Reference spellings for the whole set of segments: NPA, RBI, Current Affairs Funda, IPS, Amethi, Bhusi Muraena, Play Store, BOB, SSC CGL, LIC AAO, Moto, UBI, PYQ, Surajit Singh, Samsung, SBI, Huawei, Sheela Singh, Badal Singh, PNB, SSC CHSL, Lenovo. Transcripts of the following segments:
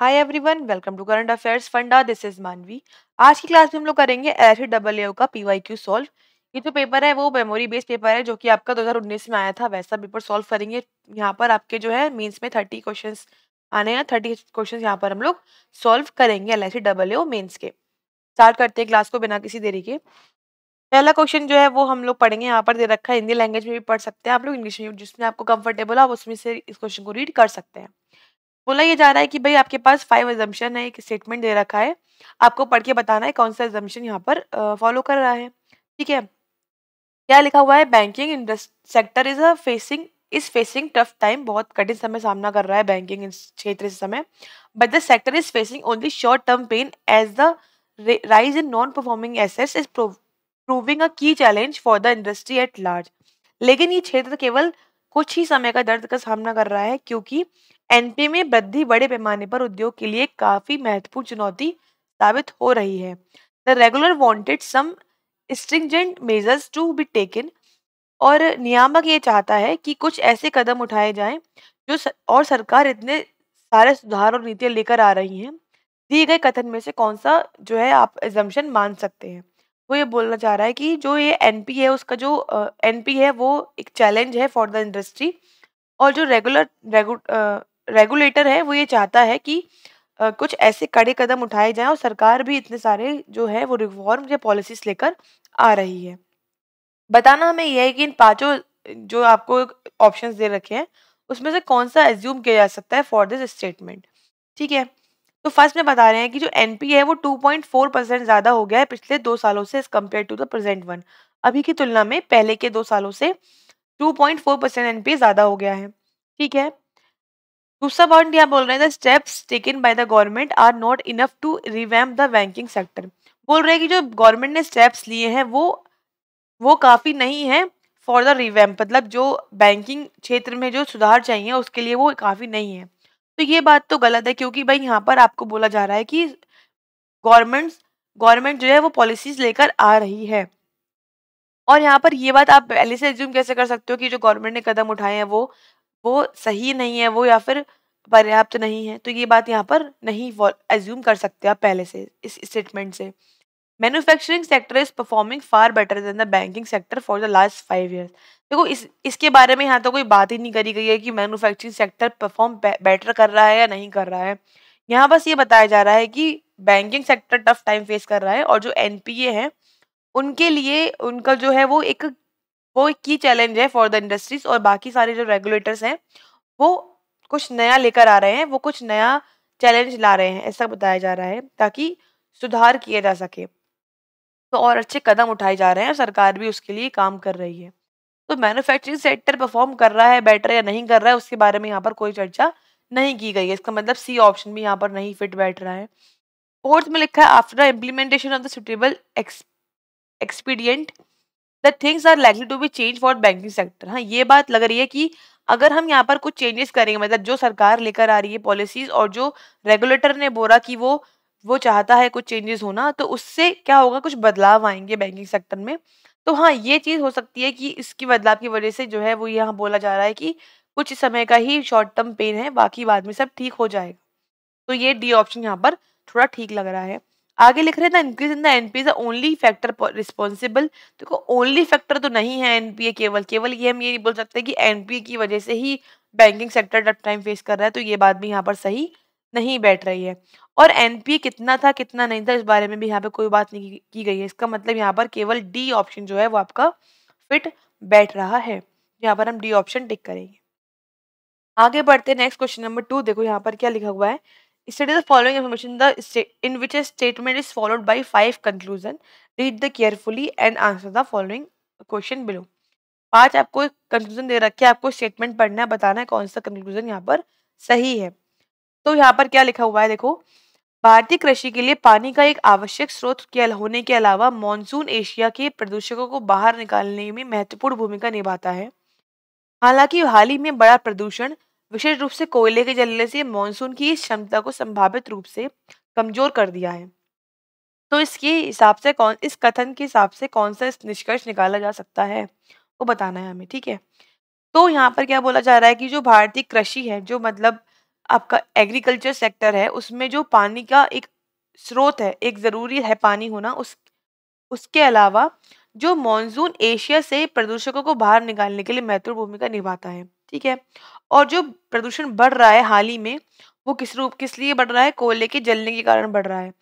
Hi everyone, welcome to current affairs funda. This is मानवी। आज की क्लास में हम लोग करेंगे LIC AAO का PYQ सॉल्व। ये जो पेपर है वो मेमोरी बेस्ड पेपर है जो कि आपका 2019 में आया था, वैसा पेपर सॉल्व करेंगे। यहाँ पर आपके जो है मेंस में 30 क्वेश्चन आने हैं, 30 क्वेश्चन यहाँ पर हम लोग सॉल्व करेंगे LIC AAO मेन्स के। स्टार्ट करते हैं क्लास को बिना किसी देरी के। पहला क्वेश्चन जो है वो हम लोग पढ़ेंगे। यहाँ पर दे रखा है, हिंदी लैंग्वेज में भी पढ़ सकते हैं आप लोग, इंग्लिश में, जिसमें आपको कंफर्टेबल हो आप उसमें से इस क्वेश्चन को रीड कर सकते हैं। बोला ये जा रहा है कि भाई आपके पास 5 एजम्पशन है, एक स्टेटमेंट दे रखा है, आपको पढ़ के बताना है कौन सा एजम्पशन यहाँ पर फॉलो कर रहा है। ठीक है, क्या लिखा हुआ है? Banking industry sector is facing tough time, बहुत कठिन समय सामना कर रहा है बैंकिंग क्षेत्र इस समय। But the sector is facing only short term pain as the rise in non performing assets is proving a key challenge for the industry at large. लेकिन ये क्षेत्र केवल कुछ ही समय का दर्द का सामना कर रहा है क्योंकि NPA में वृद्धि बड़े पैमाने पर उद्योग के लिए काफी महत्वपूर्ण चुनौती साबित हो रही है। The regular wanted some stringent measures to be taken, और नियामक ये चाहता है कि कुछ ऐसे कदम उठाए जाएं जो और सरकार इतने सारे सुधार और नीतियां लेकर आ रही हैं। दिए गए कथन में से कौन सा जो है आप assumption मान सकते हैं? वो ये बोलना चाह रहा है कि जो ये NPA है उसका जो NPA है वो एक चैलेंज है फॉर द इंडस्ट्री, और जो रेगुलेटर है वो ये चाहता है कि कुछ ऐसे कड़े कदम उठाए जाएं और सरकार भी इतने सारे जो है वो रिफॉर्म या पॉलिसीज लेकर आ रही है। बताना हमें यह है कि इन 5 जो आपको ऑप्शंस दे रखे हैं उसमें से कौन सा एज्यूम किया जा सकता है फॉर दिस स्टेटमेंट। ठीक है, तो फर्स्ट में बता रहे हैं कि जो NPA है वो 2.4% ज़्यादा हो गया है पिछले 2 सालों से as compare to the present one. अभी की तुलना में पहले के 2 सालों से 2.4% NPA ज़्यादा हो गया है। ठीक है, दूसरा पॉइंट यहाँ बोल रहे हैं, the steps taken by the government are not enough to revamp the banking sector. बोल रहे हैं कि जो गवर्नमेंट ने स्टेप्स लिए हैं वो काफ़ी नहीं है फॉर द रिवैम्प, मतलब जो बैंकिंग क्षेत्र में जो सुधार चाहिए उसके लिए वो काफ़ी नहीं है। तो ये बात तो गलत है क्योंकि भाई यहाँ पर आपको बोला जा रहा है कि गवर्नमेंट जो है वो पॉलिसीज लेकर आ रही है, और यहाँ पर ये बात आप पहले से एज्यूम कैसे कर सकते हो कि जो गवर्नमेंट ने कदम उठाए हैं वो सही नहीं है, वो या फिर पर्याप्त नहीं है। तो ये बात यहाँ पर नहीं एज्यूम कर सकते आप पहले से इस स्टेटमेंट से। Manufacturing sector is performing far better than the banking sector for the last 5 years. देखो इसके बारे में यहाँ तो कोई बात ही नहीं करी गई है कि मैन्युफैक्चरिंग सेक्टर परफॉर्म बेटर कर रहा है या नहीं कर रहा है। यहाँ बस ये बताया जा रहा है कि banking sector tough time face कर रहा है और जो NPA है उनके लिए उनका जो है वो एक की चैलेंज है फॉर द इंडस्ट्रीज, और बाकी सारे जो रेगुलेटर्स हैं वो कुछ नया लेकर आ रहे हैं, वो कुछ नया चैलेंज ला रहे हैं, ऐसा बताया जा रहा है ताकि सुधार किया जा सके। तो और अच्छे कदम उठाए जा रहे हैं और सरकार भी उसके लिए काम कर रही है। तो मैन्युफैक्चरिंग सेक्टर परफॉर्म कर रहा है बेटर या नहीं कर रहा है उसके बारे में यहाँ पर कोई चर्चा नहीं की गई है, इसका मतलब C ऑप्शन भी यहाँ पर नहीं फिट बैठ रहा है। फोर्थ में लिखा है, after the implementation of the suitable expedient the things are likely to be change for banking sector. हाँ, ये बात लग रही है कि अगर हम यहाँ पर कुछ चेंजेस करेंगे, मतलब जो सरकार लेकर आ रही है पॉलिसीज और जो रेगुलेटर ने बोला कि वो चाहता है कुछ चेंजेस होना, तो उससे क्या होगा, कुछ बदलाव आएंगे बैंकिंग सेक्टर में। तो हाँ, ये चीज़ हो सकती है कि इसकी बदलाव की वजह से जो है वो यहाँ बोला जा रहा है कि कुछ समय का ही शॉर्ट टर्म पेन है, बाकी बाद में सब ठीक हो जाएगा। तो ये D ऑप्शन यहाँ पर थोड़ा ठीक लग रहा है। आगे लिख रहे हैं, increase in the NPA only factor responsible. देखो ओनली फैक्टर तो नहीं है NPA, केवल ये हम ये नहीं बोल सकते कि NPA की वजह से ही banking sector tough time face कर रहा है, तो ये बात भी यहाँ पर सही नहीं बैठ रही है। और NPA कितना था कितना नहीं था इस बारे में भी यहाँ पे कोई बात नहीं की गई है, इसका मतलब यहाँ पर केवल D ऑप्शन जो है वो आपका फिट बैठ रहा है। यहाँ पर हम D ऑप्शन टिक करेंगे। आगे बढ़ते हैं नेक्स्ट क्वेश्चन नंबर 2। देखो यहाँ पर क्या लिखा हुआ है, study the following information in which a statement is followed by 5 conclusion, read the carefully and answer the following question below. 5 आपको कंक्लूजन दे रखे, आपको स्टेटमेंट पढ़ना है, बताना है कौन सा कंक्लूजन यहाँ पर सही है। तो यहाँ पर क्या लिखा हुआ है, देखो, भारतीय कृषि के लिए पानी का एक आवश्यक स्रोत होने के अलावा मानसून एशिया के प्रदूषकों को बाहर निकालने में महत्वपूर्ण भूमिका निभाता है। हालांकि हाल ही में बड़ा प्रदूषण, विशेष रूप से कोयले के जलने से, मानसून की इस क्षमता को संभावित रूप से कमजोर कर दिया है। तो इसके हिसाब से इस कथन के हिसाब से कौन सा निष्कर्ष निकाला जा सकता है वो बताना है हमें। ठीक है, तो यहाँ पर क्या बोला जा रहा है कि जो भारतीय कृषि है, जो मतलब आपका एग्रीकल्चर सेक्टर है उसमें जो पानी का एक स्रोत है, एक ज़रूरी है पानी होना, उसके अलावा जो मानसून एशिया से प्रदूषकों को बाहर निकालने के लिए महत्वपूर्ण भूमिका निभाता है। ठीक है, और जो प्रदूषण बढ़ रहा है हाल ही में वो किस लिए बढ़ रहा है? कोयले के जलने के कारण बढ़ रहा है।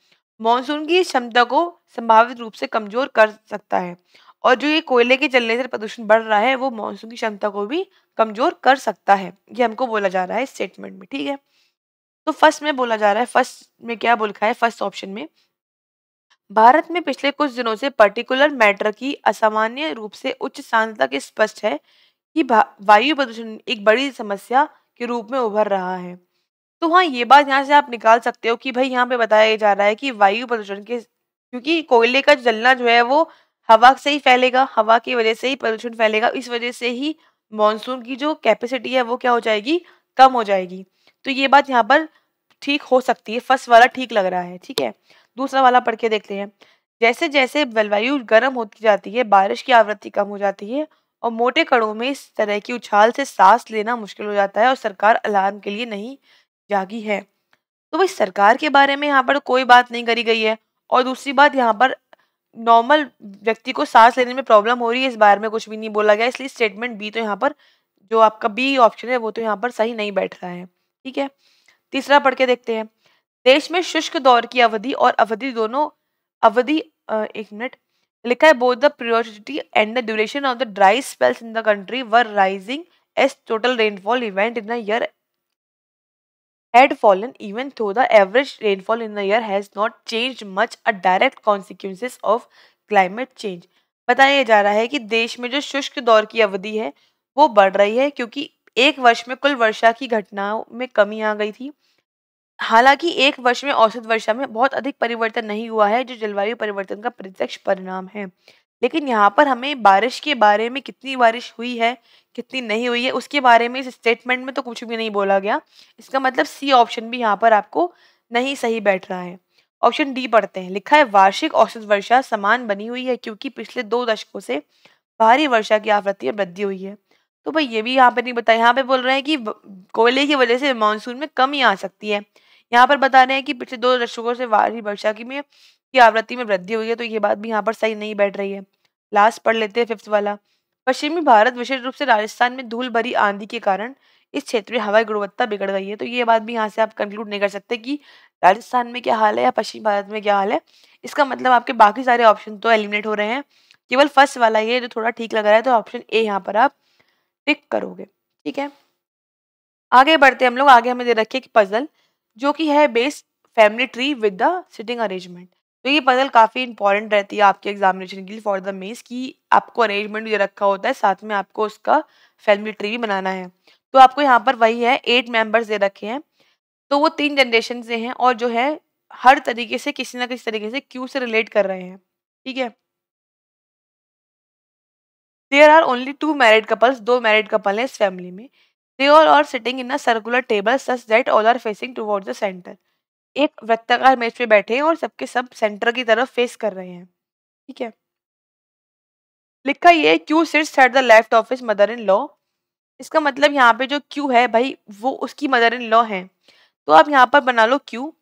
मानसून की क्षमता को संभावित रूप से कमजोर कर सकता है, और जो ये कोयले के जलने से प्रदूषण बढ़ रहा है वो मानसून की क्षमता को भी कमजोर कर सकता है, ये हमको बोला जा रहा है स्टेटमेंट में। ठीक है, तो फर्स्ट में बोला जा रहा है, फर्स्ट में क्या बोल रखा है? फर्स्ट ऑप्शन में भारत में पिछले कुछ दिनों से पर्टिकुलर मैटर की असामान्य रूप से उच्च सांद्रता के स्पष्ट है कि वायु प्रदूषण एक बड़ी समस्या के रूप में उभर रहा है। तो हाँ, ये बात यहाँ से आप निकाल सकते हो कि भाई यहाँ पे बताया जा रहा है कि वायु प्रदूषण के, क्योंकि कोयले का जलना जो है वो हवा से ही फैलेगा, हवा की वजह से ही प्रदूषण फैलेगा, इस वजह से ही मानसून की जो कैपेसिटी है वो क्या हो जाएगी? कम हो जाएगी। तो ये बात यहाँ पर ठीक हो सकती है, फर्स्ट वाला ठीक लग रहा है। ठीक है, दूसरा वाला पढ़ के देखते हैं। जैसे जैसे जलवायु गर्म होती जाती है, बारिश की आवृत्ति कम हो जाती है और मोटे कणों में इस तरह की उछाल से सांस लेना मुश्किल हो जाता है, और सरकार अलार्म के लिए नहीं जागी है। तो भाई सरकार के बारे में यहाँ पर कोई बात नहीं करी गई है, और दूसरी बात यहाँ पर नॉर्मल व्यक्ति को सांस लेने में प्रॉब्लम हो रही है, इस बारे में कुछ भी नहीं बोला गया, इसलिए स्टेटमेंट बी तो यहाँ पर, जो आपका बी ऑप्शन है वो तो यहाँ पर सही नहीं बैठ रहा है। ठीक है, तीसरा पढ़ के देखते हैं। देश में शुष्क दौर की अवधि और अवधि दोनों अवधि एक मिनट लिखा है, both the priority and the duration of the dry spells in the country were rising as total rainfall event in the year had fallen even though the average rainfall in the year has not changed much, a direct consequences of climate change। बताया जा रहा है कि देश में जो शुष्क दौर की अवधि है वो बढ़ रही है, क्योंकि एक वर्ष में कुल वर्षा की घटनाओं में कमी आ गई थी। हालांकि एक वर्ष में औसत वर्षा में बहुत अधिक परिवर्तन नहीं हुआ है, जो जलवायु परिवर्तन का प्रत्यक्ष परिणाम है। लेकिन यहाँ पर हमें बारिश के बारे में, कितनी बारिश हुई है कितनी नहीं हुई है, उसके बारे में इस स्टेटमेंट में तो कुछ भी नहीं बोला गया। इसका मतलब सी ऑप्शन भी यहाँ पर आपको नहीं सही बैठ रहा है। ऑप्शन डी पढ़ते हैं। लिखा है वार्षिक औसत वर्षा समान बनी हुई है, क्योंकि पिछले 2 दशकों से भारी वर्षा की आवृत्ति में वृद्धि हुई है। तो भाई ये भी यहाँ पर नहीं बताया, यहाँ पर बोल रहे हैं कि कोयले की वजह से मानसून में कमी आ सकती है, यहाँ पर बता रहे हैं कि पिछले 2 दशकों से भारी वर्षा की आवृत्ति में वृद्धि हुई है, तो ये बात भी यहाँ पर सही नहीं बैठ रही है। लास्ट पढ़ लेते हैं, फिफ्थ वाला। पश्चिमी भारत विशेष रूप से राजस्थान में धूल भरी आंधी के कारण इस क्षेत्र में हवा की गुणवत्ता बिगड़ गई है। तो ये बात भी यहाँ से आप कंक्लूड नहीं कर सकते कि राजस्थान में क्या हाल है या पश्चिमी भारत में क्या हाल है। इसका मतलब आपके बाकी सारे ऑप्शन तो एलिमिनेट हो रहे हैं, केवल फर्स्ट वाला ये जो थोड़ा ठीक लग रहा है, तो ऑप्शन ए यहाँ पर आप टिक करोगे। ठीक है, आगे बढ़ते हैं हम लोग। आगे हमें दे रखिए कि पजल जो कि है based family tree with the sitting arrangement. तो ये पजल काफ़ी इंपॉर्टेंट रहती है आपके एग्जामिनेशन के लिए फॉर द मेंस, कि आपको अरेंजमेंट जो रखा होता है साथ में आपको उसका फैमिली ट्री भी बनाना है। तो आपको यहाँ पर वही है, 8 मेंबर्स दे रखे हैं, तो वो 3 जनरेशन से हैं, और जो है हर तरीके से किसी ना किसी तरीके से क्यू से रिलेट कर रहे हैं। ठीक है, there are only 2 married couples, 2 married couple हैं इस फैमिली में। They all are sitting in a circular table such that all are facing towards the centre. एक वृत्ताकार मेज पे बैठे हैं और सबके सब सेंटर की तरफ फेस कर रहे हैं। ठीक है, लिखा ये Q sits at the left of his mother in law. इसका मतलब यहाँ पे जो क्यू है भाई वो उसकी मदर इन लॉ है, तो आप यहाँ पर बना लो क्यू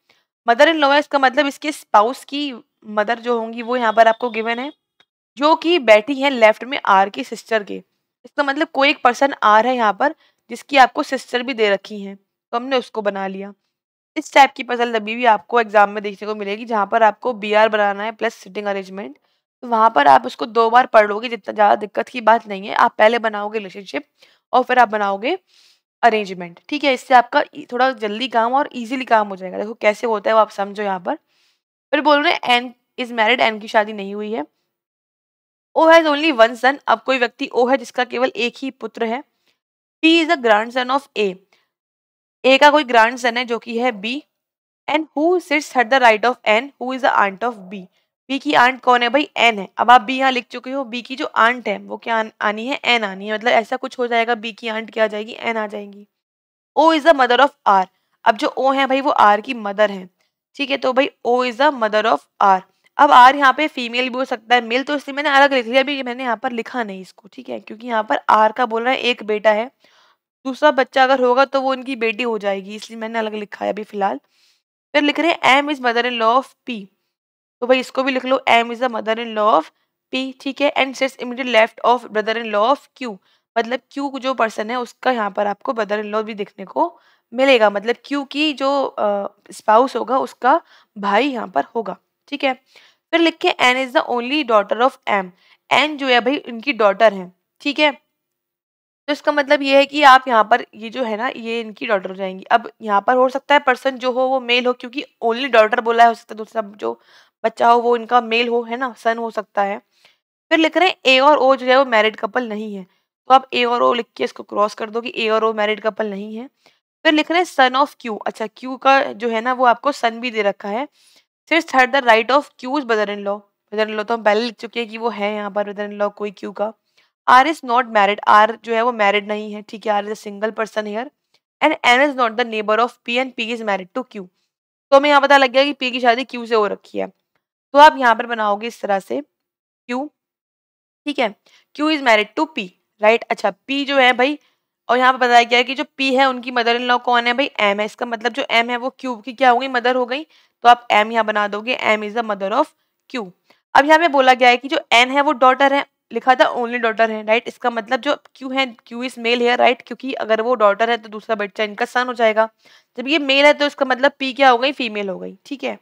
मदर इन लॉ है, इसका मतलब इसके स्पाउस की मदर जो होंगी वो यहाँ पर आपको गिवन है, जो कि बैठी है लेफ्ट में आर की सिस्टर के। इसका मतलब कोई एक पर्सन आर है यहाँ पर जिसकी आपको सिस्टर भी दे रखी है, तो हमने उसको बना लिया। इस टाइप की पजल अभी भी आपको एग्जाम में देखने को मिलेगी, जहाँ पर आपको बीआर बनाना है प्लस सिटिंग अरेंजमेंट। तो वहाँ पर आप उसको 2 बार पढ़ लोगे, जितना ज़्यादा दिक्कत की बात नहीं है। आप पहले बनाओगे रिलेशनशिप और फिर आप बनाओगे अरेंजमेंट। ठीक है, इससे आपका थोड़ा जल्दी काम और इजीली काम हो जाएगा। देखो कैसे होता है वो आप समझो। यहाँ पर फिर बोल रहे हैं एन इज मैरिड, एन की शादी नहीं हुई है। ओ हैज ओनली 1 सन, अब कोई व्यक्ति ओ है जिसका केवल एक ही पुत्र है। P is a grand son of A का कोई ग्रांड सन है जो कि है B. And who sits at the right of N who is the aunt of B. B की आंट कौन है भाई? एन है। अब आप बी यहाँ लिख चुके हो, बी की जो आंट है वो क्या आनी है? एन आनी है। मतलब ऐसा कुछ हो जाएगा, बी की आंट क्या आ जाएगी? एन आ जाएगी। O is the mother of R, अब जो ओ है भाई वो आर की मदर है। ठीक है, तो भाई O is the mother of R. अब आर यहाँ पे फीमेल भी हो सकता है मेल, तो इसलिए मैंने अलग लिख लिया, अभी मैंने यहाँ पर लिखा नहीं इसको। ठीक है, क्योंकि यहाँ पर आर का बोल रहा है एक बेटा है, दूसरा बच्चा अगर होगा तो वो इनकी बेटी हो जाएगी, इसलिए मैंने अलग लिखा है अभी फिलहाल। फिर लिख रहे हैं M is mother in law of P, तो भाई इसको भी लिख लो M is the mother in law of P, ठीक है। And sits immediate left of brother in law of Q, मतलब क्यू जो पर्सन है उसका यहाँ पर आपको ब्रदर इन लॉ भी देखने को मिलेगा, मतलब क्यू की जो स्पाउस होगा उसका भाई यहाँ पर होगा, ठीक है। फिर लिखे N is the only daughter of M, N जो है भाई इनकी डॉटर है, ठीक है। तो इसका मतलब ये है कि आप यहाँ पर ये जो है ना ये इनकी डॉटर हो जाएंगी। अब यहाँ पर हो सकता है पर्सन जो हो वो मेल हो, क्योंकि ओनली डॉटर बोला है, हो सकता है दूसरा जो बच्चा हो वो इनका मेल हो, है ना, सन हो सकता है। फिर लिख रहे हैं ए और ओ जो है वो मैरिड कपल नहीं है, तो आप ए और ओ लिख के इसको क्रॉस कर दो कि ए और ओ मैरिड कपल नहीं है। फिर लिख रहे हैं सन ऑफ क्यू, अच्छा क्यू का जो है ना वो आपको सन भी दे रखा है। फिर third the right of Q's brother in law, brother in law तो हम पहले लिख चुके हैं कि वो है यहाँ पर ब्रदर इन लॉ कोई क्यू का। R is not married, R जो है वो मैरिड नहीं है, ठीक है, R is a single person here. And N is not the neighbour of P and P is married to Q, तो हमें यहाँ पता लग गया कि पी की शादी क्यू से हो रखी है, तो आप यहाँ पर बनाओगे इस तरह से क्यू, ठीक है, Q is married to P, right. अच्छा पी जो है भाई, और यहाँ पर बताया गया है कि जो पी है उनकी मदर इन लॉ कौन है भाई, एम है, इसका मतलब जो एम है वो क्यू की क्या हो गई, मदर हो गई, तो आप एम यहाँ बना दोगे, M is the mother of Q. अब यहाँ पे बोला गया है कि जो एन है वो डॉटर है, लिखा था ओनली डॉटर है, राइट, इसका मतलब जो क्यू है क्यू इज मेल है, राइट, क्योंकि अगर वो डॉटर है तो दूसरा बच्चा इनका सन हो जाएगा, जब ये मेल है तो इसका मतलब पी क्या हो गई, फीमेल हो गई, ठीक है।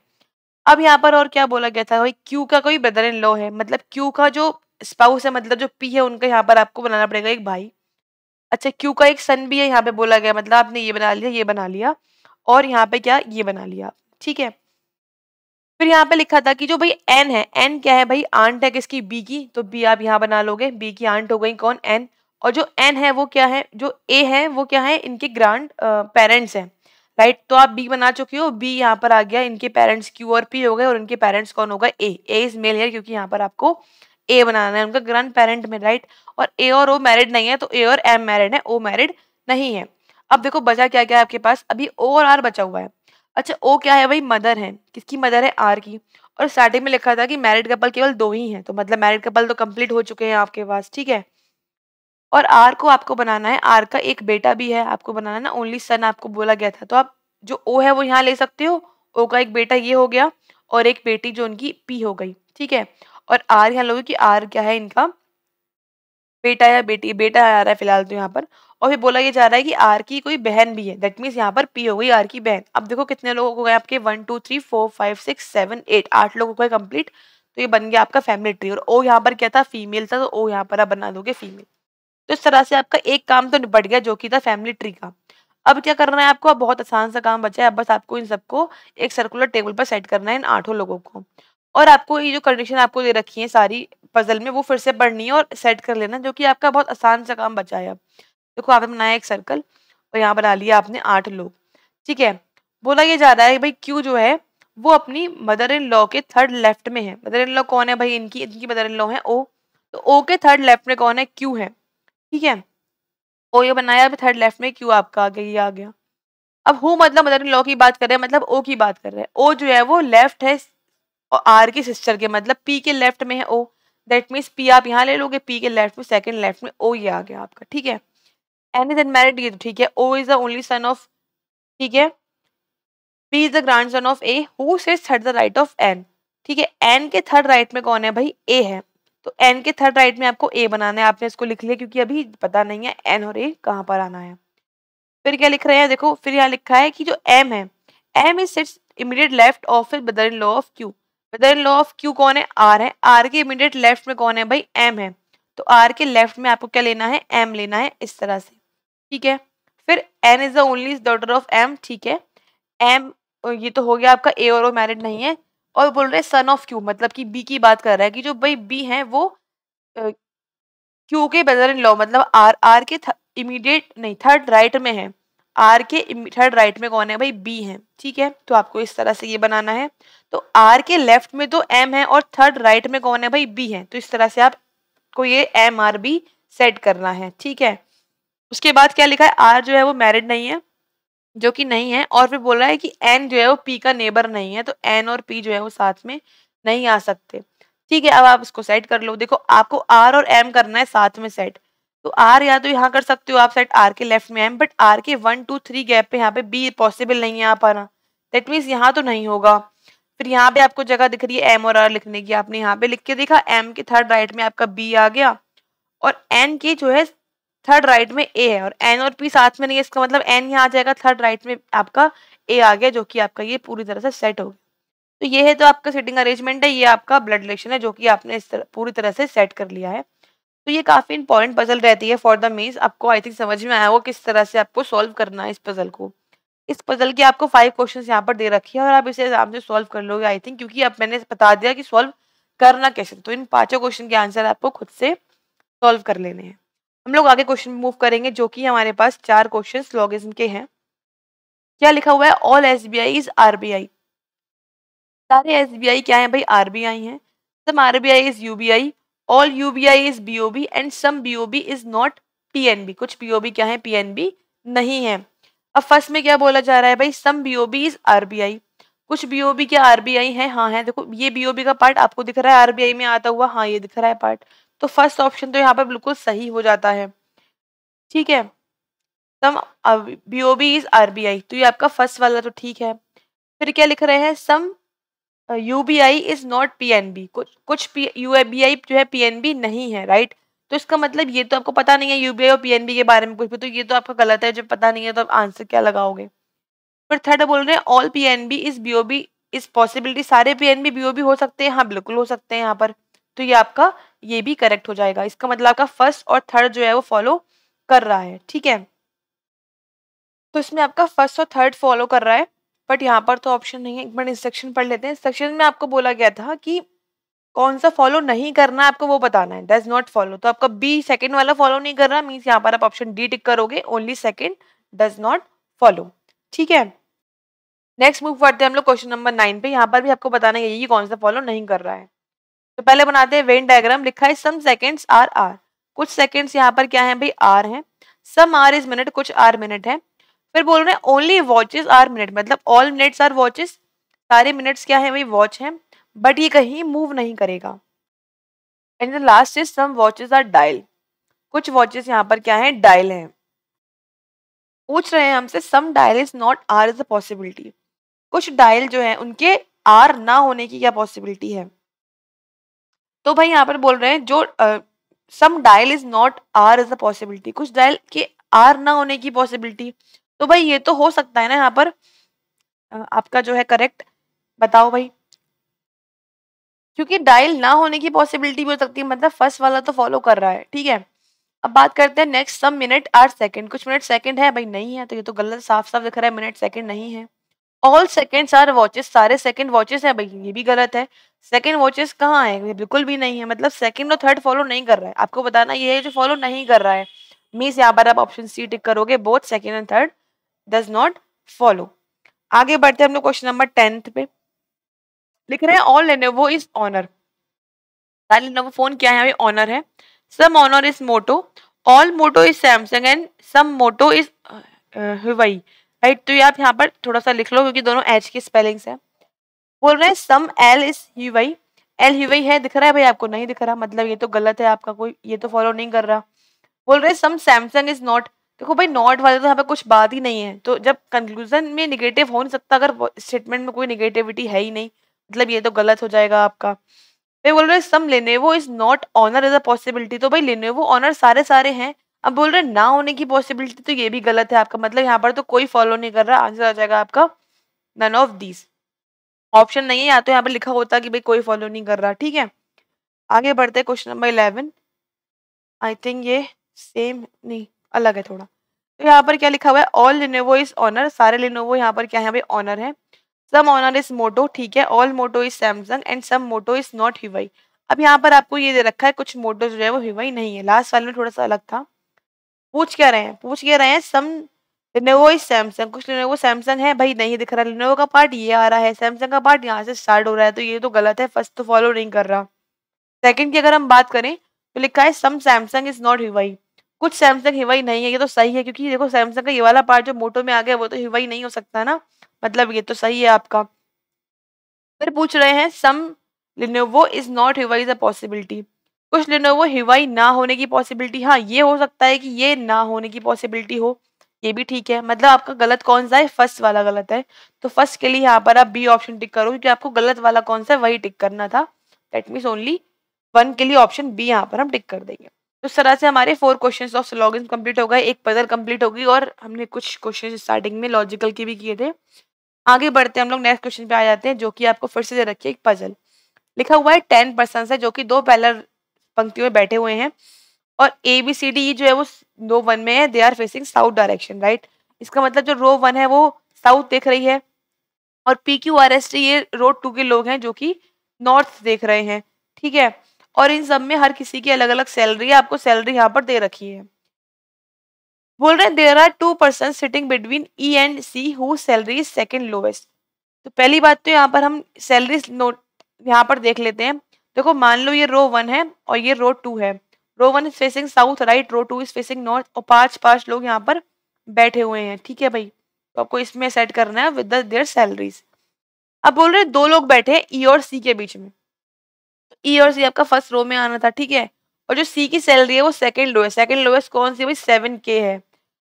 अब यहाँ पर और क्या बोला गया था भाई, क्यू का कोई ब्रदर इन लॉ है, मतलब क्यू का जो स्पाउस है, मतलब जो पी है उनका यहाँ पर आपको बनाना पड़ेगा एक भाई। अच्छा क्यू का एक सन भी है यहाँ पे बोला गया, मतलब आपने ये बना लिया, ये बना लिया, और यहाँ पे क्या ये बना लिया, ठीक है। फिर यहाँ पे लिखा था कि जो भाई एन है, एन क्या है भाई, आंट है किसकी, बी की, तो बी आप यहाँ बना लोगे, बी की आंट हो गई कौन, एन। और जो एन है वो क्या है, जो ए है वो क्या है, इनके ग्रांड पेरेंट्स हैं, राइट, तो आप बी बना चुके हो, बी यहाँ पर आ गया, इनके पेरेंट्स क्यू और पी हो गए, और इनके पेरेंट्स कौन होगा, ए, ए इज मेल है, क्योंकि यहाँ पर आपको ए बनाना है उनका ग्रैंड पेरेंट में, राइट, और ए और ओ मैरिड नहीं है, तो ए और एम मैरिड है, ओ मैरिड नहीं है। अब देखो बचा क्या क्या है आपके पास, अभी ओ और आर बचा हुआ है। अच्छा ओ क्या है भाई, मदर है, किसकी मदर है, आर की, और स्टार्टिंग में लिखा था कि मैरिड कपल केवल दो ही हैं, तो मतलब मैरिड कपल तो कंप्लीट हो चुके हैं आपके पास, ठीक है। और आर को आपको बनाना है, आर का एक बेटा भी है आपको बनाना ना, ओनली सन आपको बोला गया था, तो आप जो ओ है वो यहाँ ले सकते हो, ओ का एक बेटा ये हो गया, और एक बेटी जो उनकी पी हो गई, ठीक है। और आर यहाँ लोगे कि आर क्या है, इनका बेटा या बेटी, बेटा आ रहा है फिलहाल तो यहाँ पर, और फिर बोला ये जा रहा है कि आर की कोई बहन भी है, दैट मीन्स यहाँ पर पी हो गई आर की बहन। अब देखो कितने लोग हो गए आपके, 1 2 3 4 5 6 7 8 लोग हो गए कंप्लीट, तो ये बन गया आपका फैमिली ट्री। और ओ यहाँ पर क्या था, फीमेल था, तो ओ यहाँ पर आप बना दोगे फीमेल। तो इस तरह से आपका एक काम तो निपट गया जो कि था फैमिली ट्री का। अब क्या करना है आपको, अब बहुत आसान सा काम बचा है, अब बस आपको इन सबको एक सर्कुलर टेबल पर सेट करना है, इन 8 लोगों को, और आपको ये जो कंडीशन आपको दे रखी है सारी पजल में वो फिर से पढ़नी है और सेट कर लेना, जो कि आपका बहुत आसान सा काम बचा है। अब देखो आपने बनाया एक सर्कल और यहाँ बना लिया आपने 8 लोग, ठीक है। बोला ये जा रहा है भाई क्यू जो है वो अपनी मदर इन लॉ के थर्ड लेफ्ट में है, मदर इन लॉ कौन है भाई, इनकी इनकी मदर इन लॉ है ओ, तो ओ के थर्ड लेफ्ट में कौन है, क्यू है, ठीक है। ओ ये बनाया, थर्ड लेफ्ट में क्यू आपका आ गया, ये आ गया। अब हु मतलब मदर इन लॉ की बात कर रहे हैं, मतलब ओ की बात कर रहे हैं, ओ जो है वो लेफ्ट है और आर की सिस्टर के, मतलब पी के लेफ्ट में है ओ, दैट मीन्स पी आप यहाँ ले लोगे, पी के लेफ्ट में सेकंड लेफ्ट में ओ ये आ गया आपका, ठीक है। एन इज अनमैरिड, ये तो ठीक है, O is the only son of, ठीक है, P is the grand son of A, who sits third the right of N, ठीक है। एन के थर्ड राइट में कौन है भाई, ए है, तो एन के थर्ड राइट में आपको ए बनाना है, आपने इसको लिख लिया क्योंकि अभी पता नहीं है एन और ए कहाँ पर आना है। फिर क्या लिख रहे हैं, देखो फिर यहाँ लिखा है कि जो एम है, M is sits immediate left of brother in law of Q, brother in law of Q कौन है, आर है, आर के इमीडिएट लेफ्ट में कौन है भाई, एम है, तो आर के लेफ्ट में आपको क्या लेना है, एम लेना है, इस तरह से, ठीक है। फिर N is the only daughter of M, ठीक है, एम ये तो हो गया आपका, ए और ओ मैरिड नहीं है, और बोल रहे हैं सन ऑफ क्यू, मतलब कि बी की बात कर रहा है कि जो भाई बी है वो क्यू के ब्रदर इन लॉ, मतलब आर, आर के इमीडिएट नहीं थर्ड राइट में है, आर के थर्ड राइट में कौन है भाई, बी है, ठीक है। तो आपको इस तरह से ये बनाना है, तो आर के लेफ्ट में तो एम है और थर्ड राइट में कौन है भाई, बी है, तो इस तरह से आपको ये एम आर बी सेट करना है, ठीक है। उसके बाद क्या लिखा है, आर जो है वो मैरिड नहीं है, जो कि नहीं है, और फिर बोला है कि एन जो है वो पी का नेबर नहीं है, तो एन और पी जो है वो साथ में नहीं आ सकते, ठीक है। अब आप इसको सेट कर लो, देखो आपको आर और एम करना है साथ में सेट, तो आर या तो यहाँ कर सकते हो आप सेट, आर के लेफ्ट में आए बट आर के 1 2 3 गैप पे यहाँ पे बी पॉसिबल नहीं है आ पाना, दैट मीन्स यहाँ तो नहीं होगा। फिर यहाँ पे आपको जगह दिख रही है एम और आर लिखने की, आपने यहाँ पे लिख के देखा, एम के थर्ड राइट में आपका बी आ गया और एन की जो है थर्ड राइट में ए है और एन और पी साथ में नहीं है, इसका मतलब एन यहाँ आ जाएगा, थर्ड राइट में आपका ए आ गया जो कि आपका ये पूरी तरह से सेट हो गया। तो ये है तो आपका सिटिंग अरेंजमेंट है, ये आपका ब्लड रिलेशन है जो कि आपने इस पूरी तरह से सेट कर लिया है। तो ये काफ़ी इंपॉर्टेंट पजल रहती है फॉर द मेंस, आपको आई थिंक समझ में आया होगा किस तरह से आपको सॉल्व करना है इस पजल को। इस पजल के आपको 5 क्वेश्चन यहाँ पर दे रखे हैं और आप इसे आराम से सॉल्व कर लोगे आई थिंक, क्योंकि अब मैंने बता दिया कि सॉल्व करना कैसे। तो इन 5 क्वेश्चन के आंसर आपको खुद से सॉल्व कर लेने हैं। हम लोग आगे क्वेश्चन मूव करेंगे जो कि हमारे पास 4 क्वेश्चन लॉगिज्म के हैं। क्या लिखा हुआ है, ऑल एसबीआई इज आरबीआई, सारे एसबीआई क्या है भाई आरबीआई हैं। Some RBI is UBI, all UBI is BOB and some BOB is not PNB, कुछ बीओबी क्या है पीएनबी नहीं है। अब फर्स्ट में क्या बोला जा रहा है भाई, सम बीओबी इज आरबीआई, कुछ बीओबी क्या आरबीआई है, हाँ है। देखो ये बीओबी का पार्ट आपको दिख रहा है आरबीआई में आता हुआ, हाँ ये दिख रहा है पार्ट, तो फर्स्ट ऑप्शन तो यहाँ पर बिल्कुल सही हो जाता है, ठीक है। सम बीओबी इज आरबीआई, तो ये आपका फर्स्ट वाला तो ठीक है। फिर क्या लिख रहे हैं, some UBI is not PNB, कुछ यूबीआई जो है पीएनबी नहीं है, राइट। तो इसका मतलब ये तो आपको पता नहीं है यूबीआई और पीएनबी के बारे में कुछ भी, तो ये तो आपका गलत है, जब पता नहीं है तो आप आंसर क्या लगाओगे। फिर थर्ड बोल रहे हैं all PNB is BOB is possibility, सारे पीएनबी बीओबी हो सकते हैं, हाँ बिल्कुल हो सकते हैं यहाँ पर, तो ये आपका ये भी करेक्ट हो जाएगा। इसका मतलब आपका फर्स्ट और थर्ड जो है वो फॉलो कर रहा है, ठीक है। तो इसमें आपका फर्स्ट और थर्ड फॉलो कर रहा है बट यहाँ पर तो ऑप्शन नहीं है। एक बार इंस्ट्रक्शन पढ़ लेते हैं, इंस्ट्रक्शन में आपको बोला गया था कि कौन सा फॉलो नहीं करना है आपको वो बताना है, डज नॉट फॉलो। तो आपका बी सेकंड वाला फॉलो नहीं कर रहा, मीन्स यहाँ पर आप ऑप्शन डी टिक करोगे, only second does not follow, ठीक है। नेक्स्ट मूव करते हैं हम लोग क्वेश्चन नंबर 9 पे, यहाँ पर भी आपको बताना है ये कौन सा फॉलो नहीं कर रहा है। तो पहले बनाते हैं वेन डायग्राम, लिखा है सम सेकेंड्स आर आर, कुछ सेकेंड्स यहाँ पर क्या है भाई आर है। सम आर इज मिनट, कुछ आर मिनट है। फिर बोल रहे हैं ओनली वॉचेस आर मिनट, मतलब ऑल मिनट्स आर वॉचेस, सारे मिनट्स क्या है वही वॉच है बट ये कहीं मूव नहीं करेगा। And the last is some watches are dial, कुछ वॉचेस यहाँ पर क्या है डायल हैं। पूछ रहे हैं हमसे some dial is not are is a possibility, कुछ डायल जो है उनके आर ना होने की क्या पॉसिबिलिटी है। तो भाई यहाँ पर बोल रहे हैं जो some dial is not are is a possibility, कुछ डायल के आर ना होने की पॉसिबिलिटी, तो भाई ये तो हो सकता है ना। यहाँ पर आपका जो है करेक्ट बताओ भाई, क्योंकि डायल ना होने की पॉसिबिलिटी भी हो सकती है, मतलब फर्स्ट वाला तो फॉलो कर रहा है, ठीक है। अब बात करते हैं next, some minute are second, कुछ मिनट सेकंड है भाई नहीं है, तो ये तो गलत साफ साफ दिख रहा है मिनट सेकंड नहीं है। ऑल सेकंड्स आर वॉचेस, सारे सेकंड वॉचेस हैं भाई, ये भी गलत है, सेकंड वॉचेस कहाँ है बिल्कुल भी नहीं है, मतलब सेकंड और थर्ड फॉलो नहीं कर रहा है। आपको बताना ये है जो फॉलो नहीं कर रहा है, मीन्स यहाँ पर आप ऑप्शन सी टिक करोगे, both second and third Does not follow। आगे बढ़ते हैं हम लोग क्वेश्चन नंबर 10 पे, लिख रहे हैं ऑल लेनोवो इज ऑनर, सारे लेनोवो फोन क्या है ऑनर है। Some Honor is Moto, all Moto is Samsung and some Moto is Huawei, right. तो ये आप यहाँ पर थोड़ा सा लिख लो क्योंकि दोनों एच की स्पेलिंग्स हैं। बोल रहे हैं some L is Huawei, L Huawei है दिख रहा है भाई आपको, नहीं दिख रहा, मतलब ये तो गलत है आपका, कोई ये तो फॉलो नहीं कर रहा। बोल रहे हैं सम सैमसंग इज नॉट, देखो भाई नॉट वाले तो यहाँ पे कुछ बात ही नहीं है, तो जब कंक्लूजन में निगेटिव हो नहीं सकता अगर स्टेटमेंट में कोई निगेटिविटी है ही नहीं, मतलब ये तो गलत हो जाएगा आपका। फिर बोल रहे some Lenovo is not Honor is a possibility, तो भाई लेनोवो ऑनर सारे सारे हैं, अब बोल रहे ना होने की पॉसिबिलिटी, तो ये भी गलत है आपका, मतलब यहाँ पर तो कोई फॉलो नहीं कर रहा। आंसर आ जाएगा आपका नन ऑफ दीज, ऑप्शन नहीं है, या तो यहाँ पर लिखा होता कि भाई कोई फॉलो नहीं कर रहा, ठीक है। आगे बढ़ते क्वेश्चन नंबर 11, आई थिंक ये सेम नहीं अलग है थोड़ा। तो यहाँ पर क्या लिखा हुआ है, ऑल लेनोवो इज ऑनर, सारे लेनोवो यहाँ पर क्या है भाई ऑनर है। सम ऑनर इज मोटो, ठीक है, all Moto is Samsung and some Moto is not Huawei. अब यहाँ पर आपको ये दे रखा है कुछ मोटो जो है वो हुवाई नहीं है, लास्ट वाले में थोड़ा सा अलग था। पूछ क्या रहे हैं, पूछ क्या रहे हैं सम लेनोवो इज सैमसंग, कुछ लेनोवो सैमसंग है भाई नहीं दिख रहा, लेनोवो का पार्ट ये आ रहा है, सैमसंग का पार्ट यहाँ से स्टार्ट हो रहा है, तो ये तो गलत है, फर्स्ट तो फॉलो नहीं कर रहा। सेकेंड की अगर हम बात करें तो लिखा है some Samsung is not Huawei, कुछ सैमसंग हुवाई नहीं है, ये तो सही है क्योंकि देखो सैमसंग का ये वाला पार्ट जो मोटो में आ गया वो तो हुवाई नहीं हो सकता ना, मतलब ये तो सही है आपका। फिर पूछ रहे हैं some Lenovo is not Huawei is a possibility, कुछ लेनोवो हिवाई ना होने की पॉसिबिलिटी, हाँ ये हो सकता है कि ये ना होने की पॉसिबिलिटी हो, ये भी ठीक है। मतलब आपका गलत कौन सा है, फर्स्ट वाला गलत है, तो फर्स्ट के लिए यहाँ पर आप बी ऑप्शन टिक करो क्योंकि आपको गलत वाला कौन सा है वही टिक करना था। दैट मीन्स ओनली वन के लिए ऑप्शन बी यहाँ पर हम टिक कर देंगे। तो इस तरह से हमारे 4 क्वेश्चंस ऑफ स्लोगन्स कंप्लीट हो गए, एक पजल कंप्लीट होगी और हमने कुछ क्वेश्चंस स्टार्टिंग में लॉजिकल के भी किए थे। आगे बढ़ते हैं हम लोग, नेक्स्ट क्वेश्चन पे आ जाते हैं जो कि आपको फिर से दे रखिए एक पजल। लिखा हुआ है 10 पर्सन है जो कि 2 पहला पंक्ति में बैठे हुए हैं और ABCD जो है वो रो 1 में है, they are facing south direction right. इसका मतलब जो रो 1 है वो साउथ देख रही है और PQRST ये रो 2 के लोग हैं जो कि नॉर्थ देख रहे हैं, ठीक है। और इन सब में हर किसी की अलग अलग सैलरी है, आपको सैलरी यहाँ पर दे रखी है। बोल रहे हैं there are 2 person sitting between E and C who salary is second lowest. तो पहली बात तो यहाँ पर हम सैलरी नोट यहाँ पर देख लेते हैं। देखो मान लो ये रो 1 है और ये रो 2 है। Row 1 is facing south right, row 2 is facing north और 5-5 लोग यहाँ पर बैठे हुए हैं, ठीक है भाई। तो आपको इसमें सेट करना है विद देयर सैलरीज। अब बोल रहे हैं 2 लोग बैठे हैं ई और सी के बीच में, ई और सी आपका फर्स्ट रो में आना था, ठीक है। और जो सी की सैलरी है वो सेकंड लो है, सेकंड लोएस्ट कौन सी भाई 7K है।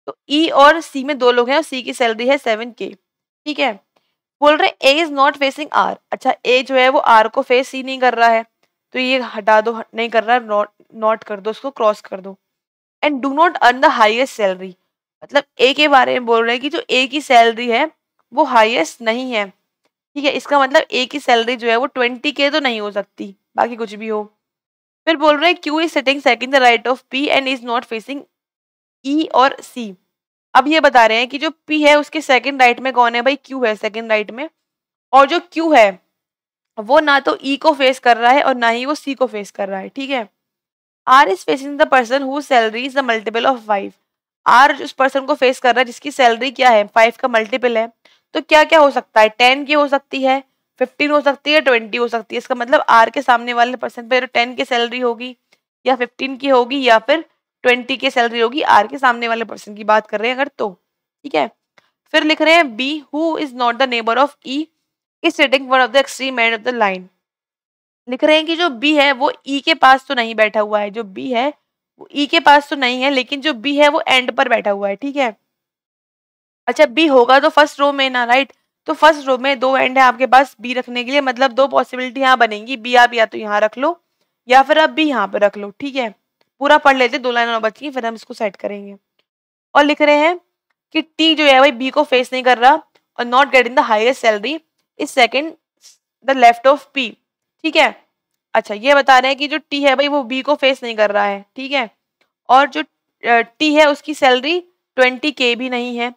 तो ई और सी में 2 लोग हैं और सी की सैलरी है 7K, ठीक है। बोल रहे हैं A is not facing R. अच्छा ए जो है वो आर को फेस सी नहीं कर रहा है तो ये हटा दो, नहीं कर रहा है नॉट कर दो, उसको क्रॉस कर दो। And do not earn the highest salary, मतलब ए के बारे में बोल रहे हैं कि जो ए की सैलरी है वो हाइएस्ट नहीं है, ठीक है। इसका मतलब ए की सैलरी जो है वो 20K तो नहीं हो सकती, बाकी कुछ भी हो। फिर बोल रहे हैं Q is sitting second the right of P and is not facing E और सी। अब ये बता रहे हैं कि जो पी है उसके सेकंड राइट में कौन है भाई, क्यू है सेकंड राइट में। और जो क्यू है वो ना तो ई को फेस कर रहा है और ना ही वो सी को फेस कर रहा है, ठीक है। R is facing the person who salary is the multiple of 5। R उस पर्सन को फेस कर रहा है जिसकी सैलरी क्या है 5 का मल्टीपल है। तो क्या क्या हो सकता है, 10K हो सकती है, 15 हो सकती है, 20 हो सकती है। इसका मतलब आर के सामने वाले पर्सन पे 10K सैलरी होगी या 15K होगी या फिर 20K सैलरी होगी। आर के सामने वाले पर्सन की बात कर रहे हैं अगर तो, ठीक है। फिर लिख रहे हैं B who is not the neighbour of E is sitting one of the extreme end of the line. लिख रहे हैं कि जो बी है वो ई के पास तो नहीं बैठा हुआ है, जो बी है वो ई के पास तो नहीं है लेकिन जो बी है वो एंड पर बैठा हुआ है, ठीक है। अच्छा बी होगा तो फर्स्ट रो में ना राइट, तो फर्स्ट रो में 2 एंड है आपके पास बी रखने के लिए, मतलब 2 पॉसिबिलिटी यहाँ बनेंगी, बी आप या तो यहाँ रख लो या फिर आप बी यहाँ पर रख लो, ठीक है। पूरा पढ़ लेते, 2 लाइन और बची फिर हम इसको सेट करेंगे। और लिख रहे हैं कि टी जो है भाई बी को फेस नहीं कर रहा और not getting the highest salary is second the left of P, ठीक है। अच्छा ये बता रहे हैं कि जो टी है भाई वो बी को फेस नहीं कर रहा है, ठीक है। और जो टी है उसकी सैलरी 20K भी नहीं है।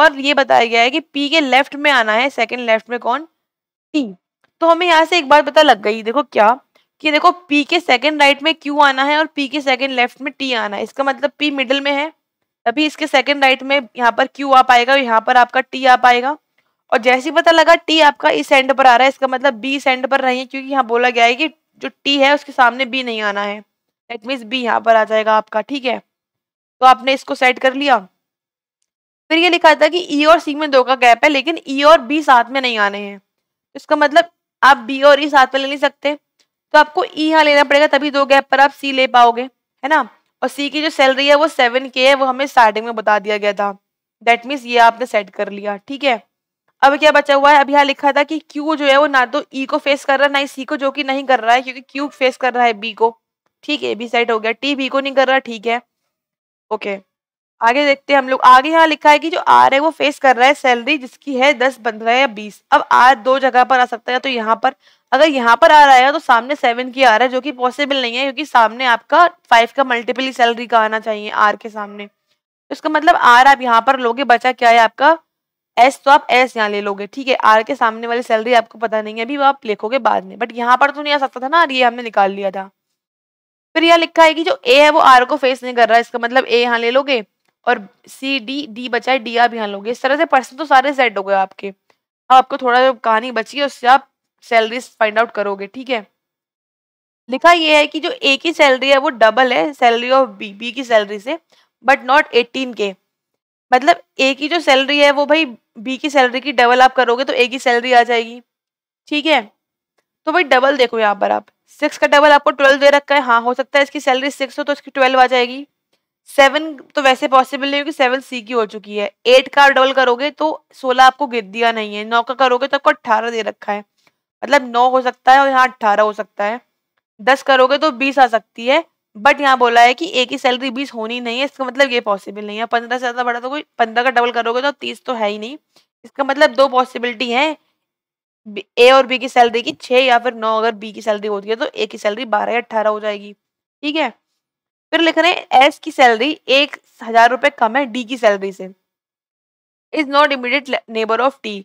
और ये बताया गया है कि पी के लेफ्ट में आना है, सेकंड लेफ्ट में कौन, टी। तो हमें यहाँ से एक बात पता लग गई, देखो क्या कि देखो पी के सेकंड राइट में क्यू आना है और पी के सेकंड लेफ्ट में टी आना है। इसका मतलब पी मिडिल में है तभी इसके सेकंड राइट में यहाँ पर क्यू आ पाएगा, यहाँ पर आपका टी आ पाएगा। और जैसे ही पता लगा टी आपका इस एंड पर आ रहा है, इसका मतलब बी इस एंड पर नहीं है क्योंकि यहाँ बोला गया है कि जो टी है उसके सामने बी नहीं आना है। दैट मीन्स बी यहाँ पर आ जाएगा आपका, ठीक है। तो आपने इसको सेट कर लिया। फिर ये लिखा था कि ई और सी में 2 का गैप है लेकिन ई और बी साथ में नहीं आने हैं। इसका मतलब आप बी और ई साथ में ले नहीं सकते तो आपको ई यहाँ लेना पड़ेगा, तभी 2 गैप पर आप सी ले पाओगे, है ना। और सी की जो सैलरी है वो 7K है, वो हमें स्टार्टिंग में बता दिया गया था। दैट मीन्स ये आपने सेट कर लिया, ठीक है। अब क्या बचा हुआ है, अब यहाँ लिखा था कि क्यू जो है वो ना तो ई को फेस कर रहा है ना ही सी को, जो कि नहीं कर रहा है क्योंकि क्यू फेस कर रहा है बी को, ठीक है। बी सेट हो गया, टी बी को नहीं कर रहा, ठीक है, ओके। आगे देखते हैं हम लोग। आगे यहाँ लिखा है कि जो आर है वो फेस कर रहा है सैलरी जिसकी है 10, 15 या 20। अब आर 2 जगह पर आ सकता है, तो यहाँ पर अगर यहाँ पर आ रहा है तो सामने 7K आ रहा है जो कि पॉसिबल नहीं है क्योंकि सामने आपका 5 का मल्टीपल ही सैलरी का आना चाहिए आर के सामने। तो इसका मतलब आर आप यहाँ पर लोगे, बचा क्या है आपका एस, तो आप एस यहाँ ले लोगे, ठीक है। आर के सामने वाली सैलरी आपको पता नहीं है अभी, वो आप लिखोगे बाद में, बट यहाँ पर तो नहीं आ सकता था ना, ये हमने निकाल लिया था। फिर यहाँ लिखा है कि जो ए है वो आर को फेस नहीं कर रहा है, इसका मतलब ए यहाँ ले लोगे और सी डी, डी बचा है डी आप यहाँ लोगे। इस तरह से पर्सन तो सारे सेट हो गए आपके। अब आपको थोड़ा जो कहानी बची है उससे आप सैलरीज फाइंड आउट करोगे, ठीक है। लिखा ये है कि जो ए की सैलरी है वो डबल है सैलरी ऑफ बी, बी की सैलरी से, बट नॉट 18K। मतलब ए की जो सैलरी है वो भाई बी की सैलरी की डबल आप करोगे तो ए की सैलरी आ जाएगी, ठीक है। तो वही डबल देखो यहाँ पर आप 6 का डबल आपको 12 दे रखा है। हाँ हो सकता है इसकी सैलरी 6 हो तो इसकी 12 आ जाएगी। 7 तो वैसे पॉसिबल नहीं क्योंकि 7 सी की हो चुकी है। 8 का डबल करोगे तो 16 आपको दिया नहीं है। 9 का करोगे तो आपको 18 दे रखा है, मतलब 9 हो सकता है और यहाँ 18 हो सकता है। 10 करोगे तो 20 आ सकती है, बट यहाँ बोला है कि एक ही सैलरी 20 होनी नहीं है, इसका मतलब ये पॉसिबल नहीं है। 15 से ज़्यादा बढ़ा तो कोई 15 का डबल करोगे तो 30 तो है ही नहीं। इसका मतलब दो पॉसिबिलिटी है ए और बी की सैलरी की, 6 या फिर 9 अगर बी की सैलरी होती है तो ए की सैलरी 12 या 18 हो जाएगी। ठीक है, फिर लिख रहे हैं एस की सैलरी 1000 रुपये कम है डी की सैलरी से। Is not immediate neighbour of T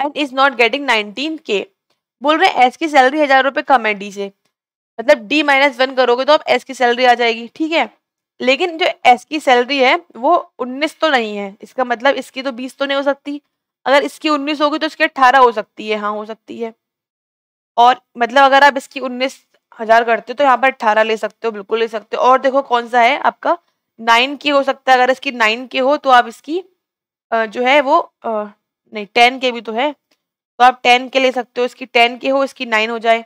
and is not getting 19K। बोल रहे हैं एस की सैलरी 1000 रुपये कम है डी से, मतलब D-1 करोगे तो आप S की सैलरी आ जाएगी। ठीक है, लेकिन जो S की सैलरी है वो 19 तो नहीं है, इसका मतलब इसकी तो 20 तो नहीं हो सकती। अगर इसकी 19 होगी तो इसकी 18 हो सकती है। हाँ हो सकती है। और मतलब अगर आप इसकी 19,000 करते हो तो यहाँ पर 18 ले सकते हो, बिल्कुल ले सकते हो। और देखो कौन सा है आपका 9K हो सकता है। अगर इसकी 9K हो तो आप इसकी जो है वो नहीं 10K भी तो है, तो आप 10K ले सकते हो। इसकी 10K हो, इसकी 9 हो जाए,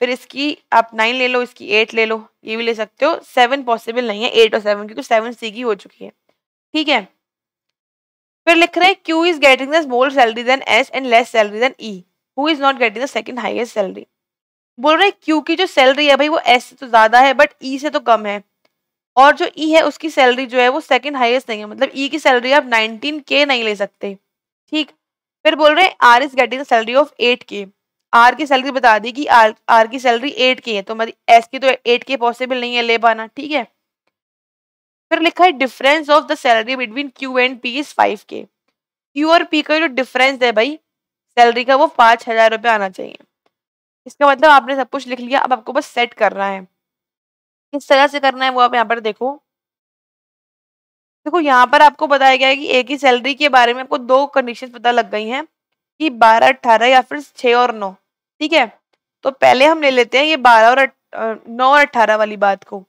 फिर इसकी आप 9 ले लो, इसकी 8 ले लो, ये भी ले सकते हो। 7 पॉसिबल नहीं है 8 और 7 क्योंकि 7 सी की हो चुकी है। ठीक है, फिर लिख रहे हैं Q is getting the small salary than S and less salary than E who is not getting the second highest salary. बोल रहे हैं Q की जो सैलरी है भाई वो S से तो ज़्यादा है बट E से तो कम है, और जो E है उसकी सैलरी जो है वो सेकंड हाईएस्ट नहीं है, मतलब E की सैलरी आप 19K नहीं ले सकते। ठीक, फिर बोल रहे हैं R is getting the salary of 8K। R की सैलरी बता दी कि आर की सैलरी 8K है, तो मतलब एस की तो 8K पॉसिबल नहीं है ले पाना। ठीक है, फिर लिखा है difference of the salary between Q and P is 5K। Q और पी का जो डिफरेंस है भाई सैलरी का वो 5000 रुपये आना चाहिए। इसका मतलब आपने सब कुछ लिख लिया, अब आपको बस सेट करना है। किस तरह से करना है वो आप यहाँ पर देखो। देखो यहाँ पर आपको बताया गया है कि एक ही सैलरी के बारे में आपको दो कंडीशन पता लग गई हैं कि 12, 18 या फिर 6 और 9। ठीक है, तो पहले हम ले लेते हैं ये 12 और 9 और 18 वाली बात को।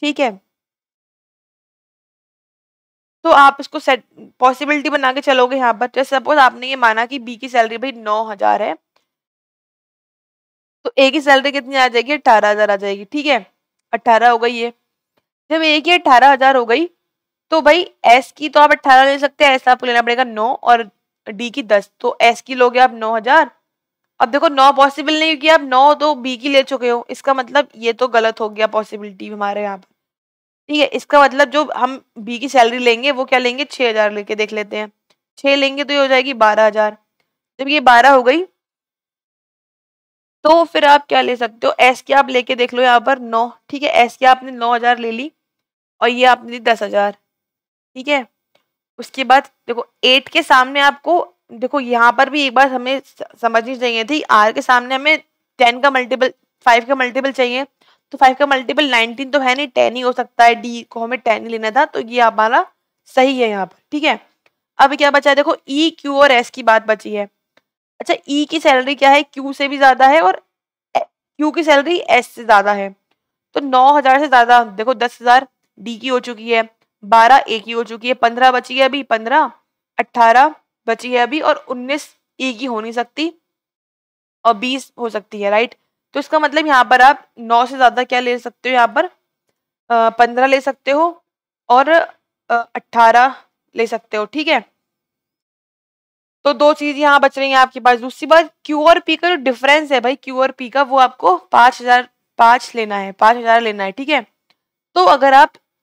ठीक है, तो आप इसको सेट पॉसिबिलिटी बना के चलोगे यहाँ पर। जैसे सपोज आपने ये माना कि बी की सैलरी भाई 9000 है, तो ए की सैलरी कितनी आ जाएगी 18000 आ जाएगी। ठीक है, 18 हो गई ये। जब ए की 18000 हो गई तो भाई एस की तो आप 18 ले सकते हैं, एस आपको लेना पड़ेगा 9 और डी की 10, तो एस की लोगे आप 9000। अब देखो 9 पॉसिबल नहीं क्योंकि आप 9 तो बी की ले चुके हो, इसका मतलब ये तो गलत हो गया पॉसिबिलिटी हमारे यहाँ पर। ठीक है, इसका मतलब जो हम बी की सैलरी लेंगे वो क्या लेंगे 6000 लेके देख लेते हैं। 6 लेंगे तो ये हो जाएगी 12000। जब ये 12 हो गई तो फिर आप क्या ले सकते हो, एस की आप लेके देख लो यहाँ पर 9। ठीक है, एस की आपने 9000 ले ली और ये आपने ली 10000। ठीक है, उसके बाद देखो 8 के सामने आपको देखो यहाँ पर भी एक बार हमें समझनी चाहिए थी, आर के सामने हमें 10 का मल्टीपल 5 का मल्टीपल चाहिए, तो 5 का मल्टीपल 19 तो है नहीं, 10 ही हो सकता है। डी को हमें 10 ही लेना था, तो ये हमारा सही है यहाँ पर। ठीक है, अब क्या बचा है देखो ई क्यू और एस की बात बची है। अच्छा, ई की सैलरी क्या है क्यू से भी ज़्यादा है और क्यू की सैलरी एस से ज़्यादा है, तो 9000 से ज़्यादा देखो 10000 डी की हो चुकी है, 12 ए की हो चुकी है, 15 बची है अभी, 15, 18 बची है अभी, और 19 ए की हो नहीं सकती और 20 हो सकती है। राइट, तो इसका मतलब यहाँ पर आप 9 से ज़्यादा क्या ले सकते हो, यहाँ पर 15 ले सकते हो और 18 ले सकते हो। ठीक है, तो दो चीज़ यहाँ बच रही है आपके पास। दूसरी बात क्यू और पी का जो डिफरेंस है भाई क्यू और पी का वो आपको 5,000 लेना है। ठीक है, तो अगर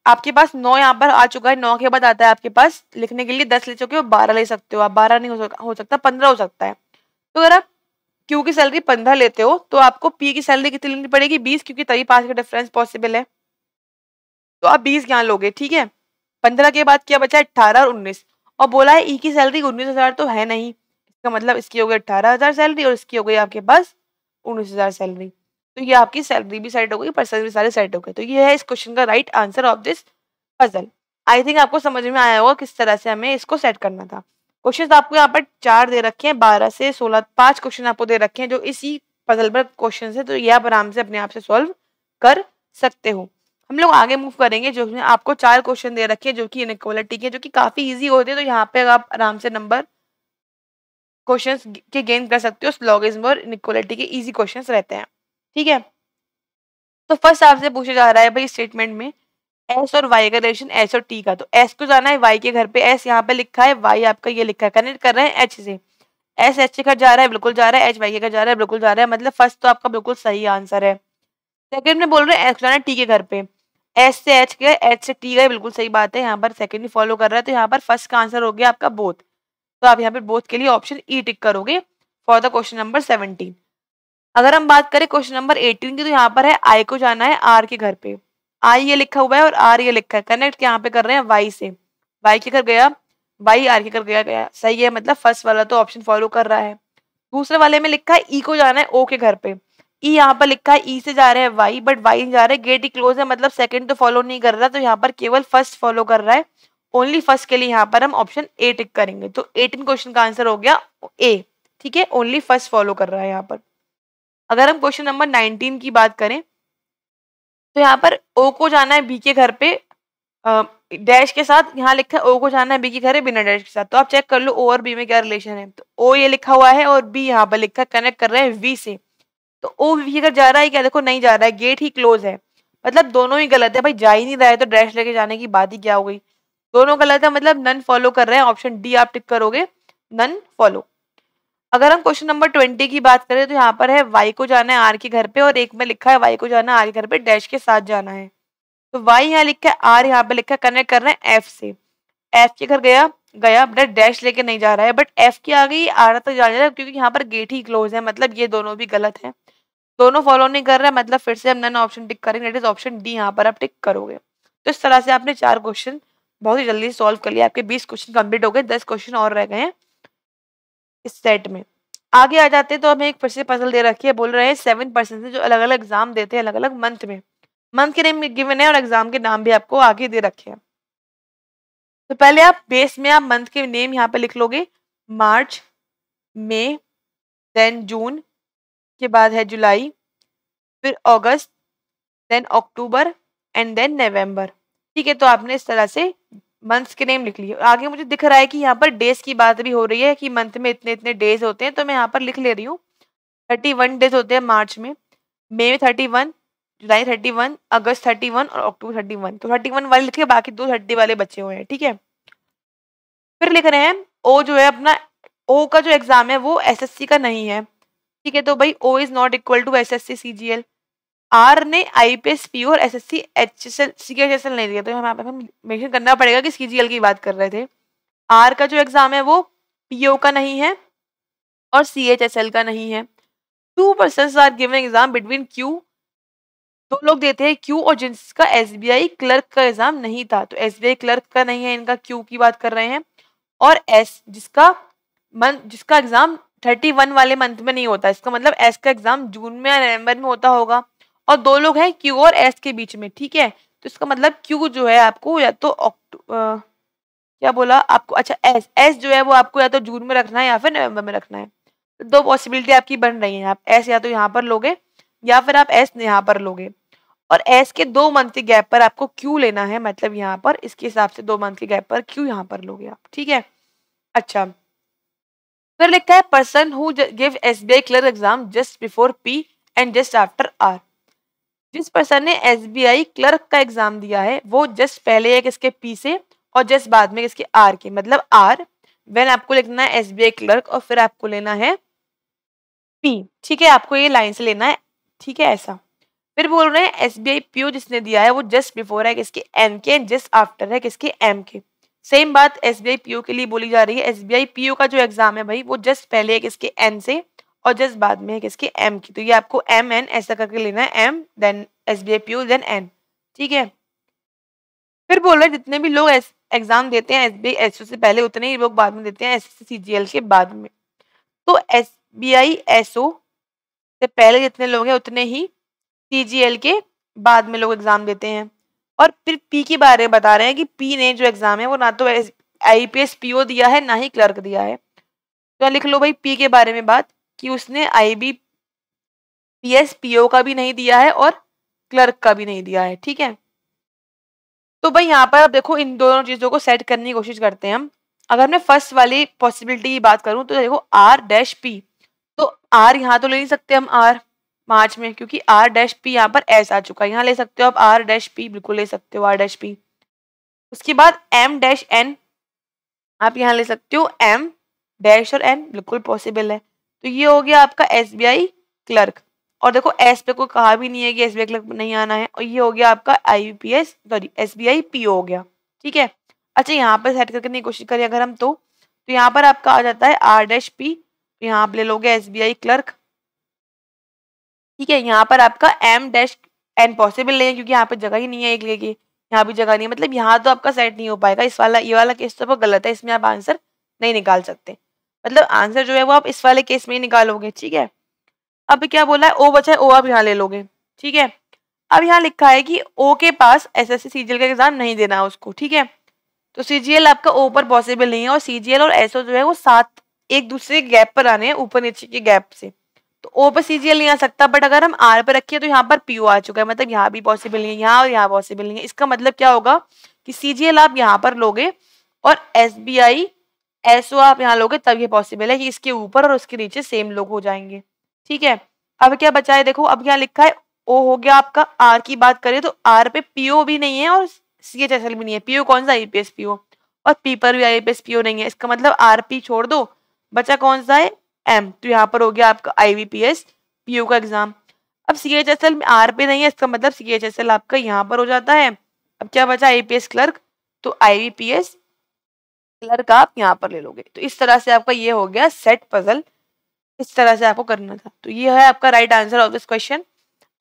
आपके पास 9 यहाँ पर आ चुका है, 9 के बाद आता है आपके पास लिखने के लिए 10 ले चुके हो, 12 ले सकते हो आप, 12 नहीं हो सकता 15 हो सकता है। तो अगर आप क्यू की सैलरी 15 लेते हो तो आपको पी की सैलरी कितनी लेनी पड़ेगी 20, क्योंकि तभी 5 का डिफरेंस पॉसिबल है, तो आप 20 यहाँ लोगे। ठीक है, 15 के बाद क्या बचा है 18 और 19, और बोला है ई की सैलरी 19000 तो है नहीं, इसका मतलब इसकी हो गई 18000 सैलरी और इसकी हो गई आपके पास 19000 सैलरी। तो ये आपकी सैलरी भी सेट हो गई, पर्सन भी सारे सेट हो गए। तो ये है इस क्वेश्चन का right answer of this puzzle. I think आपको समझ में आया होगा किस तरह से हमें इसको सेट करना था। क्वेश्चन आपको यहाँ पर 4 दे रखे हैं, 12 से 16 5 क्वेश्चन आपको दे रखे हैं जो इसी पजल पर क्वेश्चन है, तो ये आप आराम से अपने आप से सॉल्व कर सकते हो। हम लोग आगे मूव करेंगे, जो आपको 4 क्वेश्चन दे रखे हैं जो कि इनइक्वालिटी के, जो कि काफ़ी ईजी होते हैं, तो यहाँ पर आप आराम से नंबर क्वेश्चंस के गेन कर सकते हो, स्लॉगिज्म और इनइक्वालिटी के इजी क्वेश्चंस रहते हैं। ठीक है, तो फर्स्ट आपसे पूछा जा रहा है भाई स्टेटमेंट में एस और वाई का रिलेशन एस और टी का, तो एस को जाना है वाई के घर पे, एस यहाँ पे लिखा है, वाई आपका ये लिखा है, कनेक्ट कर रहे हैं एच से, एस एच के घर जा रहा है बिल्कुल जा रहा है, एच वाई के घर जा रहा है बिल्कुल जा रहा है, मतलब फर्स्ट तो आपका बिल्कुल सही आंसर है। सेकंड में बोल रहे हैं एस जाना है टी के घर पे, एस से एच गए एच से टी गए, बिल्कुल सही बात है, यहाँ पर सेकंड ही फॉलो कर रहा है, तो यहाँ पर फर्स्ट का आंसर हो गया आपका बोथ, तो आप यहाँ पर बोथ के लिए ऑप्शन ई टिक करोगे फॉर द क्वेश्चन नंबर 17। अगर हम बात करें क्वेश्चन नंबर 18 की, तो यहाँ पर है आई को जाना है आर के घर पे, आई ये लिखा हुआ है और आर ये लिखा है, कनेक्ट यहाँ पे कर रहे हैं वाई से, वाई के घर गया वाई आर के घर गया, सही है, मतलब फर्स्ट वाला तो ऑप्शन फॉलो कर रहा है। दूसरे वाले में लिखा है ई को जाना है ओ के घर पे, ई यहाँ पर लिखा है ई से जा रहे हैं वाई, बट वाई जा रहे हैं गेट ही क्लोज है, मतलब सेकंड तो फॉलो नहीं कर रहा, तो यहाँ पर केवल फर्स्ट फॉलो कर रहा है, ओनली फर्स्ट के लिए यहाँ पर हम ऑप्शन ए टिक करेंगे, तो 18 क्वेश्चन का आंसर हो गया ए। ठीक है, ओनली फर्स्ट फॉलो कर रहा है यहाँ पर। अगर हम क्वेश्चन नंबर 19 की बात करें, तो यहाँ पर ओ को जाना है बी के घर पे डैश के साथ, यहाँ लिखा है ओ को जाना है बी के घर है बिना डैश के साथ, तो आप चेक कर लो ओ और बी में क्या रिलेशन है, तो ओ ये लिखा हुआ है और बी यहाँ पर लिखा, कनेक्ट कर रहे हैं वी से, तो ओ वी अगर जा रहा है क्या, देखो नहीं जा रहा है, गेट ही क्लोज है, मतलब दोनों ही गलत है भाई, जा ही नहीं रहा है तो डैश लेके जाने की बात ही क्या हो गई, दोनों गलत है, मतलब नन फॉलो कर रहे हैं, ऑप्शन डी आप टिक करोगे नन फॉलो। अगर हम क्वेश्चन नंबर 20 की बात करें, तो यहाँ पर है वाई को जाना है आर के घर पे, और एक में लिखा है वाई को जाना है आर के घर पे डैश के साथ जाना है, तो वाई यहाँ लिखा है आर यहाँ पे लिखा है, कनेक्ट कर रहे हैं एफ से, एफ के घर गया गया बट डैश लेके नहीं जा रहा है, बट एफ की आ गई आर तक जा रहा है, क्योंकि यहाँ पर गेट ही क्लोज है, मतलब ये दोनों भी गलत है, दोनों फॉलो नहीं कर रहा है, मतलब फिर से हम नन ऑप्शन टिक करेंगे, दैट इज ऑप्शन डी यहाँ पर आप टिक करोगे। तो इस तरह से आपने 4 क्वेश्चन बहुत ही जल्दी सॉल्व कर लिया, आपके 20 क्वेश्चन कम्प्लीट हो गए, 10 क्वेश्चन और रह गए हैं इस सेट में। आगे आ जाते हैं, तो हमें एक फिर से पजल दे रखी है, बोल रहे हैं 7 पर्सन से जो अलग अलग एग्जाम देते हैं अलग अलग मंथ में, मंथ के नेम गिवन है और एग्जाम के नाम भी आपको आगे दे रखे हैं, तो पहले आप बेस में आप मंथ के नेम यहाँ पे लिख लोगे, मार्च, मई, देन जून, के बाद है जुलाई, फिर अगस्त, then October and then November. ठीक है, तो आपने इस तरह से मंथ्स के नेम लिख लिए। आगे मुझे दिख रहा है कि यहाँ पर डेज की बात भी हो रही है कि मंथ में इतने इतने डेज होते हैं, तो मैं यहाँ पर लिख ले रही हूँ 31 डेज होते हैं मार्च में, मई में 31, जुलाई 31, अगस्त 31 और अक्टूबर 31, तो 31 वाले लिखे, बाकी 2 30 वाले बचे हुए हैं। ठीक है, फिर लिख रहे हैं ओ जो है अपना, ओ का जो एग्जाम है वो SSC का नहीं है, ठीक है, तो भाई O is not equal to SSC CGL। R ने IPS PO और SSC CHSL नहीं दिया, तो यहाँ पे हमें मेंशन करना पड़ेगा कि CGL की बात कर रहे थे। आर का जो एग्जाम है वो PO का नहीं है और CHSL का नहीं है। 2 person are given exam between Q, 2 लोग देते हैं Q और जिनका SBI क्लर्क का एग्जाम नहीं था, तो SBI क्लर्क का नहीं है, इनका Q की बात कर रहे हैं, और S जिसका एग्जाम 31 वाले मंथ में नहीं होता, इसका मतलब S का एग्जाम जून में या नवंबर में होता होगा, और 2 लोग हैं Q और S के बीच में। ठीक है, तो इसका मतलब Q जो है आपको या तो S जो है वो आपको या तो जून में रखना है या फिर नवंबर में रखना है, तो 2 पॉसिबिलिटी आपकी बन रही है, आप S या तो यहाँ पर लोगे या फिर आप S यहाँ पर लोगे, और S के 2 मंथ के गैप पर आपको Q लेना है, मतलब यहाँ पर इसके हिसाब से 2 मंथ के गैप पर Q यहाँ पर लोगे आप। ठीक है, अच्छा, फिर लिखा है person who give SBI clerk exam just before P and just after R। जिस पर्सन ने SBI क्लर्क का एग्जाम दिया है वो जस्ट पहले एक इसके P से और जस्ट बाद में इसके R के, मतलब R व्हेन आपको लिखना है SBI क्लर्क और फिर आपको लेना है P। ठीक है, आपको ये लाइन से लेना है। ठीक है, ऐसा। फिर बोल रहे हैं SBI PO जिसने दिया है वो जस्ट बिफोर है किसके N के एंड जस्ट आफ्टर है किसके M के। सेम बात SBI PO के लिए बोली जा रही है, SBI PO का जो एग्जाम है भाई वो जस्ट पहले है किसके N से और जस्ट बाद में है किसके M की, तो ये आपको M N ऐसा करके लेना है, M then SBI PO then N। ठीक है, फिर बोल रहे हैं जितने भी लोग एग्जाम देते हैं SBI SO से पहले उतने ही लोग बाद में देते हैं SSC CGL के बाद में, तो SBI SO से पहले जितने लोग हैं उतने ही CGL के बाद में लोग एग्जाम देते हैं। और फिर P के बारे में बता रहे हैं कि P ने जो एग्जाम है वो ना तो IPS PO दिया है ना ही क्लर्क दिया है, तो लिख लो भाई P के बारे में बात कि उसने IPS PO का भी नहीं दिया है और क्लर्क का भी नहीं दिया है। ठीक है, तो भाई यहाँ पर आप देखो इन दोनों चीजों को सेट करने की कोशिश करते हैं हम। अगर मैं फर्स्ट वाली पॉसिबिलिटी की बात करूं तो देखो आर डैश पी, तो आर यहाँ तो ले नहीं सकते हम आर मार्च में, क्योंकि आर डैश पी यहाँ पर एस आ चुका है, यहाँ ले सकते हो आप आर डैश पी, बिल्कुल ले सकते हो आर डैश पी। उसके बाद एम डैश एन आप यहाँ ले सकते हो, एम डैश और एन बिल्कुल पॉसिबल है। तो ये हो गया आपका एसबीआई क्लर्क, और देखो एस पे कोई कहा भी नहीं है कि एसबीआई क्लर्क नहीं आना है। और ये हो गया आपका आईपीएस सॉरी एसबीआई पीओ हो गया, ठीक है। अच्छा यहाँ पर सेट करने की कोशिश करें अगर हम तो यहाँ पर आपका आ जाता है आर डैश पी, तो यहाँ आप ले लोगे एसबीआई क्लर्क, ठीक है। यहाँ पर आपका एम डैश एन पॉसिबल नहीं है क्योंकि यहाँ पे जगह ही नहीं है एक लेके, यहाँ भी जगह नहीं है, मतलब यहाँ तो आपका सेट नहीं हो पाएगा। इस वाला ये वाला केस तो गलत है, इसमें आप आंसर नहीं निकाल सकते, मतलब आंसर जो है वो आप इस वाले केस में ही निकालोगे, ठीक है। अब क्या बोला है ओ बचा है, ओ आप यहाँ ले लोगे, ठीक है। अब यहाँ लिखा है कि ओ के पास एसएससी सीजीएल का एग्जाम नहीं देना है उसको, ठीक है। तो सीजीएल आपका ओ पर पॉसिबल नहीं है, और सीजीएल और एसओ जो है वो साथ एक दूसरे के गैप पर आने हैं, ऊपर नीचे के गैप से, तो ओ पर सीजीएल नहीं आ सकता। बट अगर हम आर पर रखें तो यहाँ पर पीओ आ चुका है, मतलब यहाँ भी पॉसिबल नहीं है, यहाँ और यहाँ पॉसिबल नहीं है। इसका मतलब क्या होगा कि सीजीएल आप यहाँ पर लोगे और एसबीआई एसओ आप यहाँ लोगे, तब ये पॉसिबल है कि इसके ऊपर और उसके नीचे सेम लोग हो जाएंगे, ठीक है। अब क्या बचा है देखो, अब यहाँ लिखा है ओ हो गया आपका, आर की बात करें तो आर पे पीओ भी नहीं है और सीएचएसएल भी नहीं है। पीओ कौन सा, आईपीएस पीओ, और पी पर भी आईपीएस पीओ नहीं है, इसका मतलब आर पी छोड़ दो, बचा कौन सा है एम। तो यहाँ पर हो गया आपका आईवीपीएस पीओ का एग्जाम। अब सीएचएसएल में आर पे नहीं है, इसका मतलब सीएचएसएल आपका यहाँ पर हो जाता है। अब क्या बचा आईपीएस क्लर्क, तो आईवीपीएस क्लर्क आप यहाँ पर ले लोगे। तो इस तरह से आपका ये हो गया सेट पजल, इस तरह से आपको करना था। तो ये है आपका right answer of this question.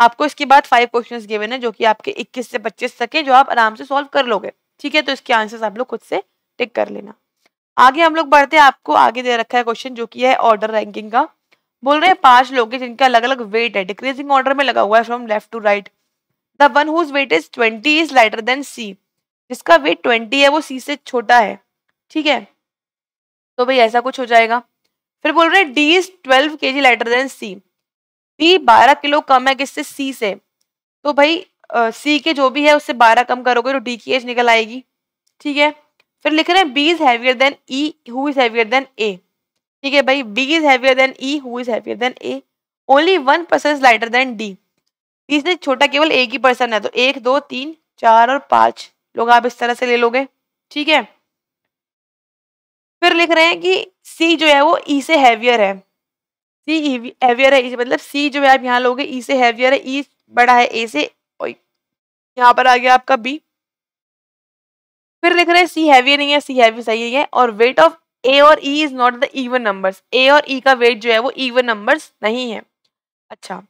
आपको इसके बाद 5 क्वेश्चंस गिवन है जो कि आपके 21 से 25 तक है, जो आप आराम से सॉल्व कर लोगे, ठीक है। तो इसके आंसर्स आप लोग खुद से टिक कर लेना। आगे हम लोग बढ़ते हैं, आपको आगे दे रखा है क्वेश्चन जो कि है ऑर्डर रैंकिंग का। बोल रहे हैं 5 लोग हैं जिनका अलग अलग वेट है, डिक्रीजिंग ऑर्डर में लगा हुआ है from left to right. The one whose weight is 20 is lighter than C, जिसका वेट 20 है वो सी से छोटा है, ठीक है। तो भाई ऐसा कुछ हो जाएगा। फिर बोल रहे हैं D is 12 kg lighter than C, D 12 kilo कम है किससे, C से। तो भाई C के जो भी है उससे 12 कम करोगे तो D की H निकल आएगी, ठीक है। फिर लिख रहे हैं B is heavier than E, who is heavier than A, ठीक है भाई। B is heavier than E, who is heavier than A, only 1% is lighter than D, D से छोटा केवल एक ही पर्सन है। तो 1, 2, 3, 4 और 5 लोग आप इस तरह से ले लोगे, ठीक है। फिर लिख रहे हैं कि सी जो है वो ई से हैवियर है, सी हैवियर है ई से, मतलब सी जो है आप यहाँ लोगे ई से हैवियर है, ई बड़ा है ए से, और यहाँ पर आ गया आपका बी। फिर लिख रहे हैं सी हैवियर नहीं है, सी हैवी सही है, और वेट ऑफ ए और E is not the even numbers, A और ई का वेट जो है वो इवन नंबर्स नहीं है। अच्छा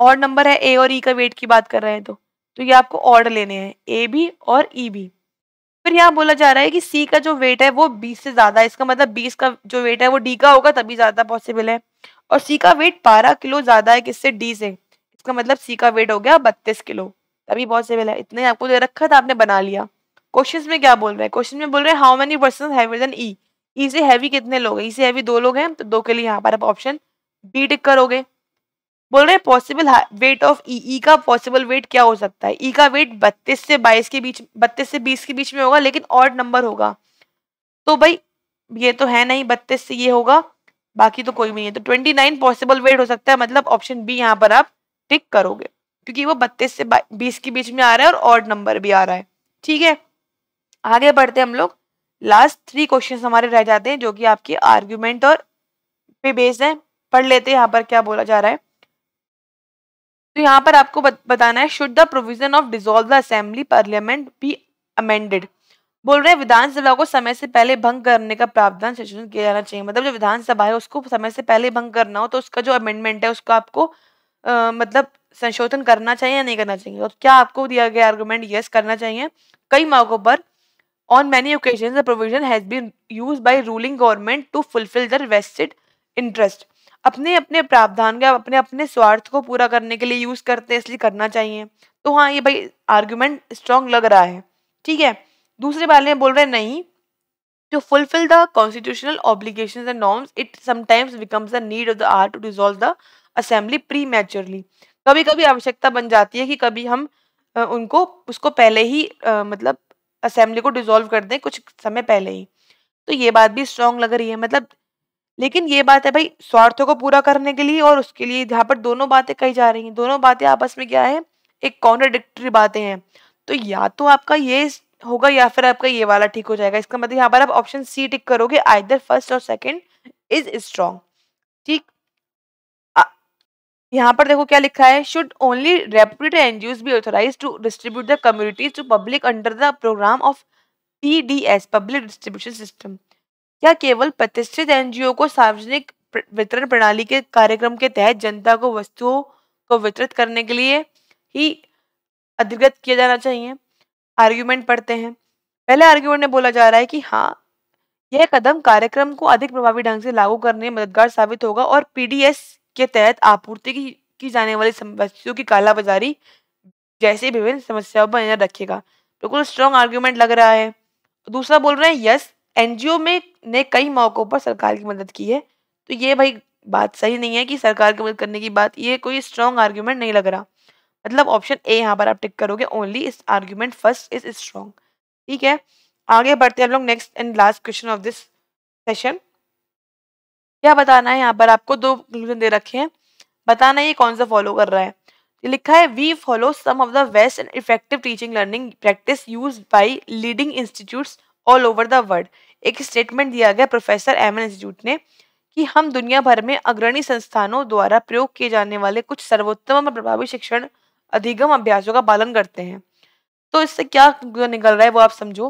ऑड नंबर है, ए और ई का वेट की बात कर रहे हैं तो ये आपको ऑड लेने हैं, ए बी और ई बी। फिर यहाँ बोला जा रहा है कि सी का जो वेट है वो 20 से ज्यादा है, इसका मतलब 20 का जो वेट है वो डी का होगा तभी ज्यादा पॉसिबल है, और सी का वेट 12 किलो ज्यादा है किससे, डी से, इसका मतलब सी का वेट हो गया 32 किलो तभी पॉसिबल है। इतने आपको दे रखा था, आपने बना लिया। क्वेश्चन में क्या बोल रहे हैं, क्वेश्चन में बोल रहे हैं how many person heavier than E, E से हैवी कितने लोग हैं, ई से हैवी 2 लोग हैं, तो 2 के लिए यहाँ पर आप ऑप्शन बी टिक करोगे। बोल रहे हैं possible weight of E, E का पॉसिबल वेट क्या हो सकता है, ई का वेट 32 से 22 के बीच, 32 से 20 के बीच में होगा, लेकिन ऑड नंबर होगा। तो भाई ये तो है नहीं, 32 से ये होगा, बाकी तो कोई भी नहीं है, तो 29 पॉसिबल वेट हो सकता है, मतलब ऑप्शन बी यहाँ पर आप टिक करोगे, क्योंकि वो 32 से 20 के बीच में आ रहा है और ऑड नंबर भी आ रहा है, ठीक है। आगे बढ़ते हम लोग, लास्ट 3 क्वेश्चन हमारे रह जाते हैं जो कि आपके आर्ग्यूमेंट और पे बेस्ड है, पढ़ लेते हैं। यहाँ पर क्या बोला जा रहा है, तो यहाँ पर आपको बताना है should the provision of dissolve the assembly parliament be amended. बोल रहे हैं विधानसभा को समय से पहले भंग करने का प्रावधान संशोधन किया जाना चाहिए, मतलब जो विधानसभा है उसको समय से पहले भंग करना हो तो उसका जो अमेंडमेंट है उसका आपको मतलब संशोधन करना चाहिए या नहीं करना चाहिए। और क्या आपको दिया गया आर्गूमेंट, यस करना चाहिए। कई मौकों पर on many occasion the provision has been use by ruling government to fulfil their vested interest, अपने अपने प्रावधान का अपने अपने स्वार्थ को पूरा करने के लिए यूज करते हैं, इसलिए करना चाहिए। तो हाँ ये भाई आर्गुमेंट स्ट्रॉन्ग लग रहा है, ठीक है। दूसरे वाले में बोल रहे हैं नहीं, to fulfil the constitutional obligations and norms it sometimes becomes the need of the hour to dissolve the assembly prematurely, कभी कभी आवश्यकता बन जाती है कि कभी हम उसको पहले ही मतलब असेंबली को डिसॉल्व कर दें कुछ समय पहले ही। तो ये बात भी स्ट्रांग लग रही है। मतलब लेकिन ये बात है भाई स्वार्थों को पूरा करने के लिए और उसके लिए यहाँ पर दोनों बातें कही जा रही हैं, दोनों बातें आपस में क्या है एक कॉन्ट्राडिक्टरी बातें हैं। तो या तो आपका ये होगा या फिर आपका ये वाला ठीक हो जाएगा। इसका मतलब यहाँ पर आप ऑप्शन सी टिक करोगे, आइदर फर्स्ट और सेकेंड इज स्ट्रॉन्ग। ठीक, यहाँ पर देखो क्या लिखा है, should only reputed NGOs be authorised to distribute the communities to public under the programme of PDS public distribution system. क्या केवल प्रतिष्ठित एनजीओ को सार्वजनिक वितरण प्रणाली के कार्यक्रम के तहत जनता को वस्तुओं को वितरित करने के लिए ही अधिकृत किया जाना चाहिए? आर्ग्यूमेंट पढ़ते हैं। पहले आर्ग्यूमेंट में बोला जा रहा है कि हाँ, यह कदम कार्यक्रम को अधिक प्रभावी ढंग से लागू करने में मददगार साबित होगा और पीडीएस के तहत आपूर्ति की जाने वाली वस्तुओं की कालाबाजारी जैसी विभिन्न समस्याओं पर नजर रखेगा। बिल्कुल स्ट्रांग आर्ग्यूमेंट लग रहा है। दूसरा बोल रहे हैं यस एनजीओ में ने कई मौकों पर सरकार की मदद की है। तो ये भाई बात सही नहीं है कि सरकार की मदद करने की बात, ये कोई स्ट्रांग आर्ग्यूमेंट नहीं लग रहा। मतलब ऑप्शन ए यहाँ पर आप टिक करोगे, ओनली इस आर्ग्यूमेंट फर्स्ट इज स्ट्रांग। ठीक है, आगे बढ़ते हैं हम लोग next and last question of this session. क्या बताना है यहाँ पर आपको, दो कंक्लूजन दे रखे हैं, बताना ये कौन सा फॉलो कर रहा है। लिखा है we follow some of the best and effective teaching learning practice used by leading institutes all over the world. एक स्टेटमेंट दिया गया प्रोफेसर एमएन इंस्टीट्यूट ने कि हम दुनिया भर में अग्रणी संस्थानों द्वारा प्रयोग किए जाने वाले कुछ सर्वोत्तम और प्रभावी शिक्षण अधिगम अभ्यासों का पालन करते हैं। तो इससे क्या निकल रहा है वो आप समझो,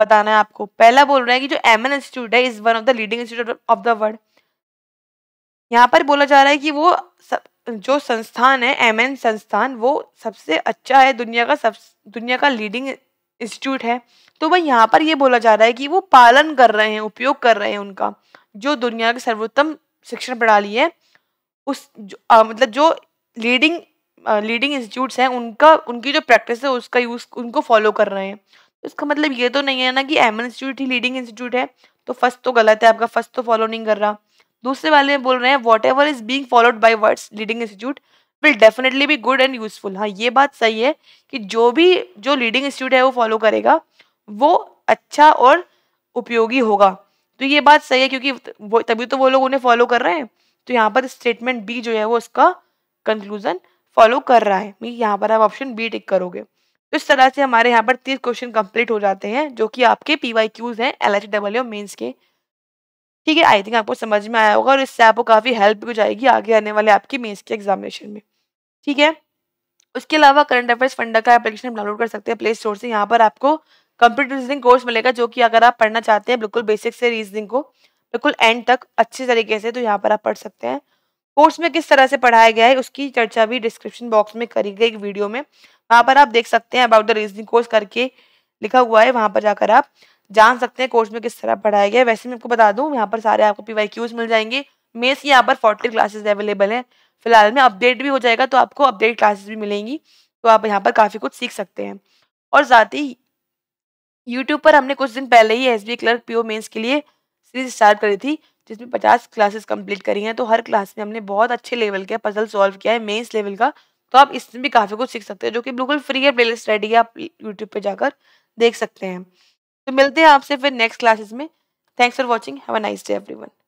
बताना है आपको। पहला बोल रहा है कि जो एमएन इंस्टीट्यूट है is one of the leading institute of the world. यहाँ पर बोला जा रहा है कि वो जो संस्थान है एमएन संस्थान वो सबसे अच्छा है, दुनिया का लीडिंग इंस्टीट्यूट है। तो वह यहाँ पर ये बोला जा रहा है कि वो पालन कर रहे हैं, उपयोग कर रहे हैं उनका, जो दुनिया की सर्वोत्तम शिक्षण प्रणाली है उस मतलब जो लीडिंग इंस्टीट्यूट्स हैं उनकी जो प्रैक्टिस है उसका यूज उनको फॉलो कर रहे हैं। तो इसका मतलब ये तो नहीं है ना कि एमएन इंस्टीट्यूट ही लीडिंग इंस्टीट्यूट है। तो फर्स्ट तो गलत है आपका, फर्स्ट तो फॉलो नहीं कर रहा। दूसरे वाले में बोल रहे हैं whatever is being followed by words leading institute will definitely be good and useful. हाँ, ये बात सही है कि जो लीडिंग इंस्टीट्यूट है वो फॉलो करेगा वो अच्छा और उपयोगी होगा। तो ये बात सही है क्योंकि तभी तो वो लोग उन्हें फॉलो कर रहे हैं। तो यहाँ पर स्टेटमेंट बी जो है वो उसका कंक्लूजन फॉलो कर रहा है। यहाँ पर आप ऑप्शन बी टिक करोगे। तो इस तरह से हमारे यहाँ पर 30 क्वेश्चन कंप्लीट हो जाते हैं जो कि आपके PYQs हैं LIC AAO मेन्स के। ठीक है, आई थिंक आपको समझ में आया होगा और इससे आपको काफ़ी हेल्प भी हो जाएगी आगे आने वाले आपकी मेंस के एग्जामिनेशन में। ठीक है, उसके अलावा करंट अफेयर्स फंडा का एप्लीकेशन डाउनलोड कर सकते हैं प्ले स्टोर से। यहाँ पर आपको कंप्यूटर रीजनिंग कोर्स मिलेगा जो कि अगर आप पढ़ना चाहते हैं बिल्कुल बेसिक से रीजनिंग को बिल्कुल एंड तक अच्छे तरीके से, तो यहाँ पर आप पढ़ सकते हैं। कोर्स में किस तरह से पढ़ाया गया है उसकी चर्चा भी डिस्क्रिप्शन बॉक्स में करी गई वीडियो में, वहाँ पर आप देख सकते हैं। अबाउट द रीजनिंग कोर्स करके लिखा हुआ है, वहाँ पर जाकर आप जान सकते हैं कोर्स में किस तरह पढ़ाया गया है। वैसे मैं आपको बता दूं यहाँ पर सारे आपको PYQs मिल जाएंगे। मेंस यहाँ पर 40 क्लासेस अवेलेबल हैं फिलहाल में, अपडेट भी हो जाएगा तो आपको अपडेट क्लासेस भी मिलेंगी। तो आप यहाँ पर काफ़ी कुछ सीख सकते हैं। और साथ ही यूट्यूब पर हमने कुछ दिन पहले ही SBI क्लर्क PO मेंस के लिए सीरीज स्टार्ट करी थी जिसमें 50 क्लासेस कंप्लीट करी हैं। तो हर क्लास में हमने बहुत अच्छे लेवल का पजल सॉल्व किया है मेंस लेवल का। तो आप इसमें भी काफ़ी कुछ सीख सकते हैं जो कि बिल्कुल फ्री है, प्लेलिस्ट रेडी है, आप यूट्यूब पर जाकर देख सकते हैं। तो मिलते हैं आपसे फिर नेक्स्ट क्लासेस में। Thanks for watching, have a nice day everyone.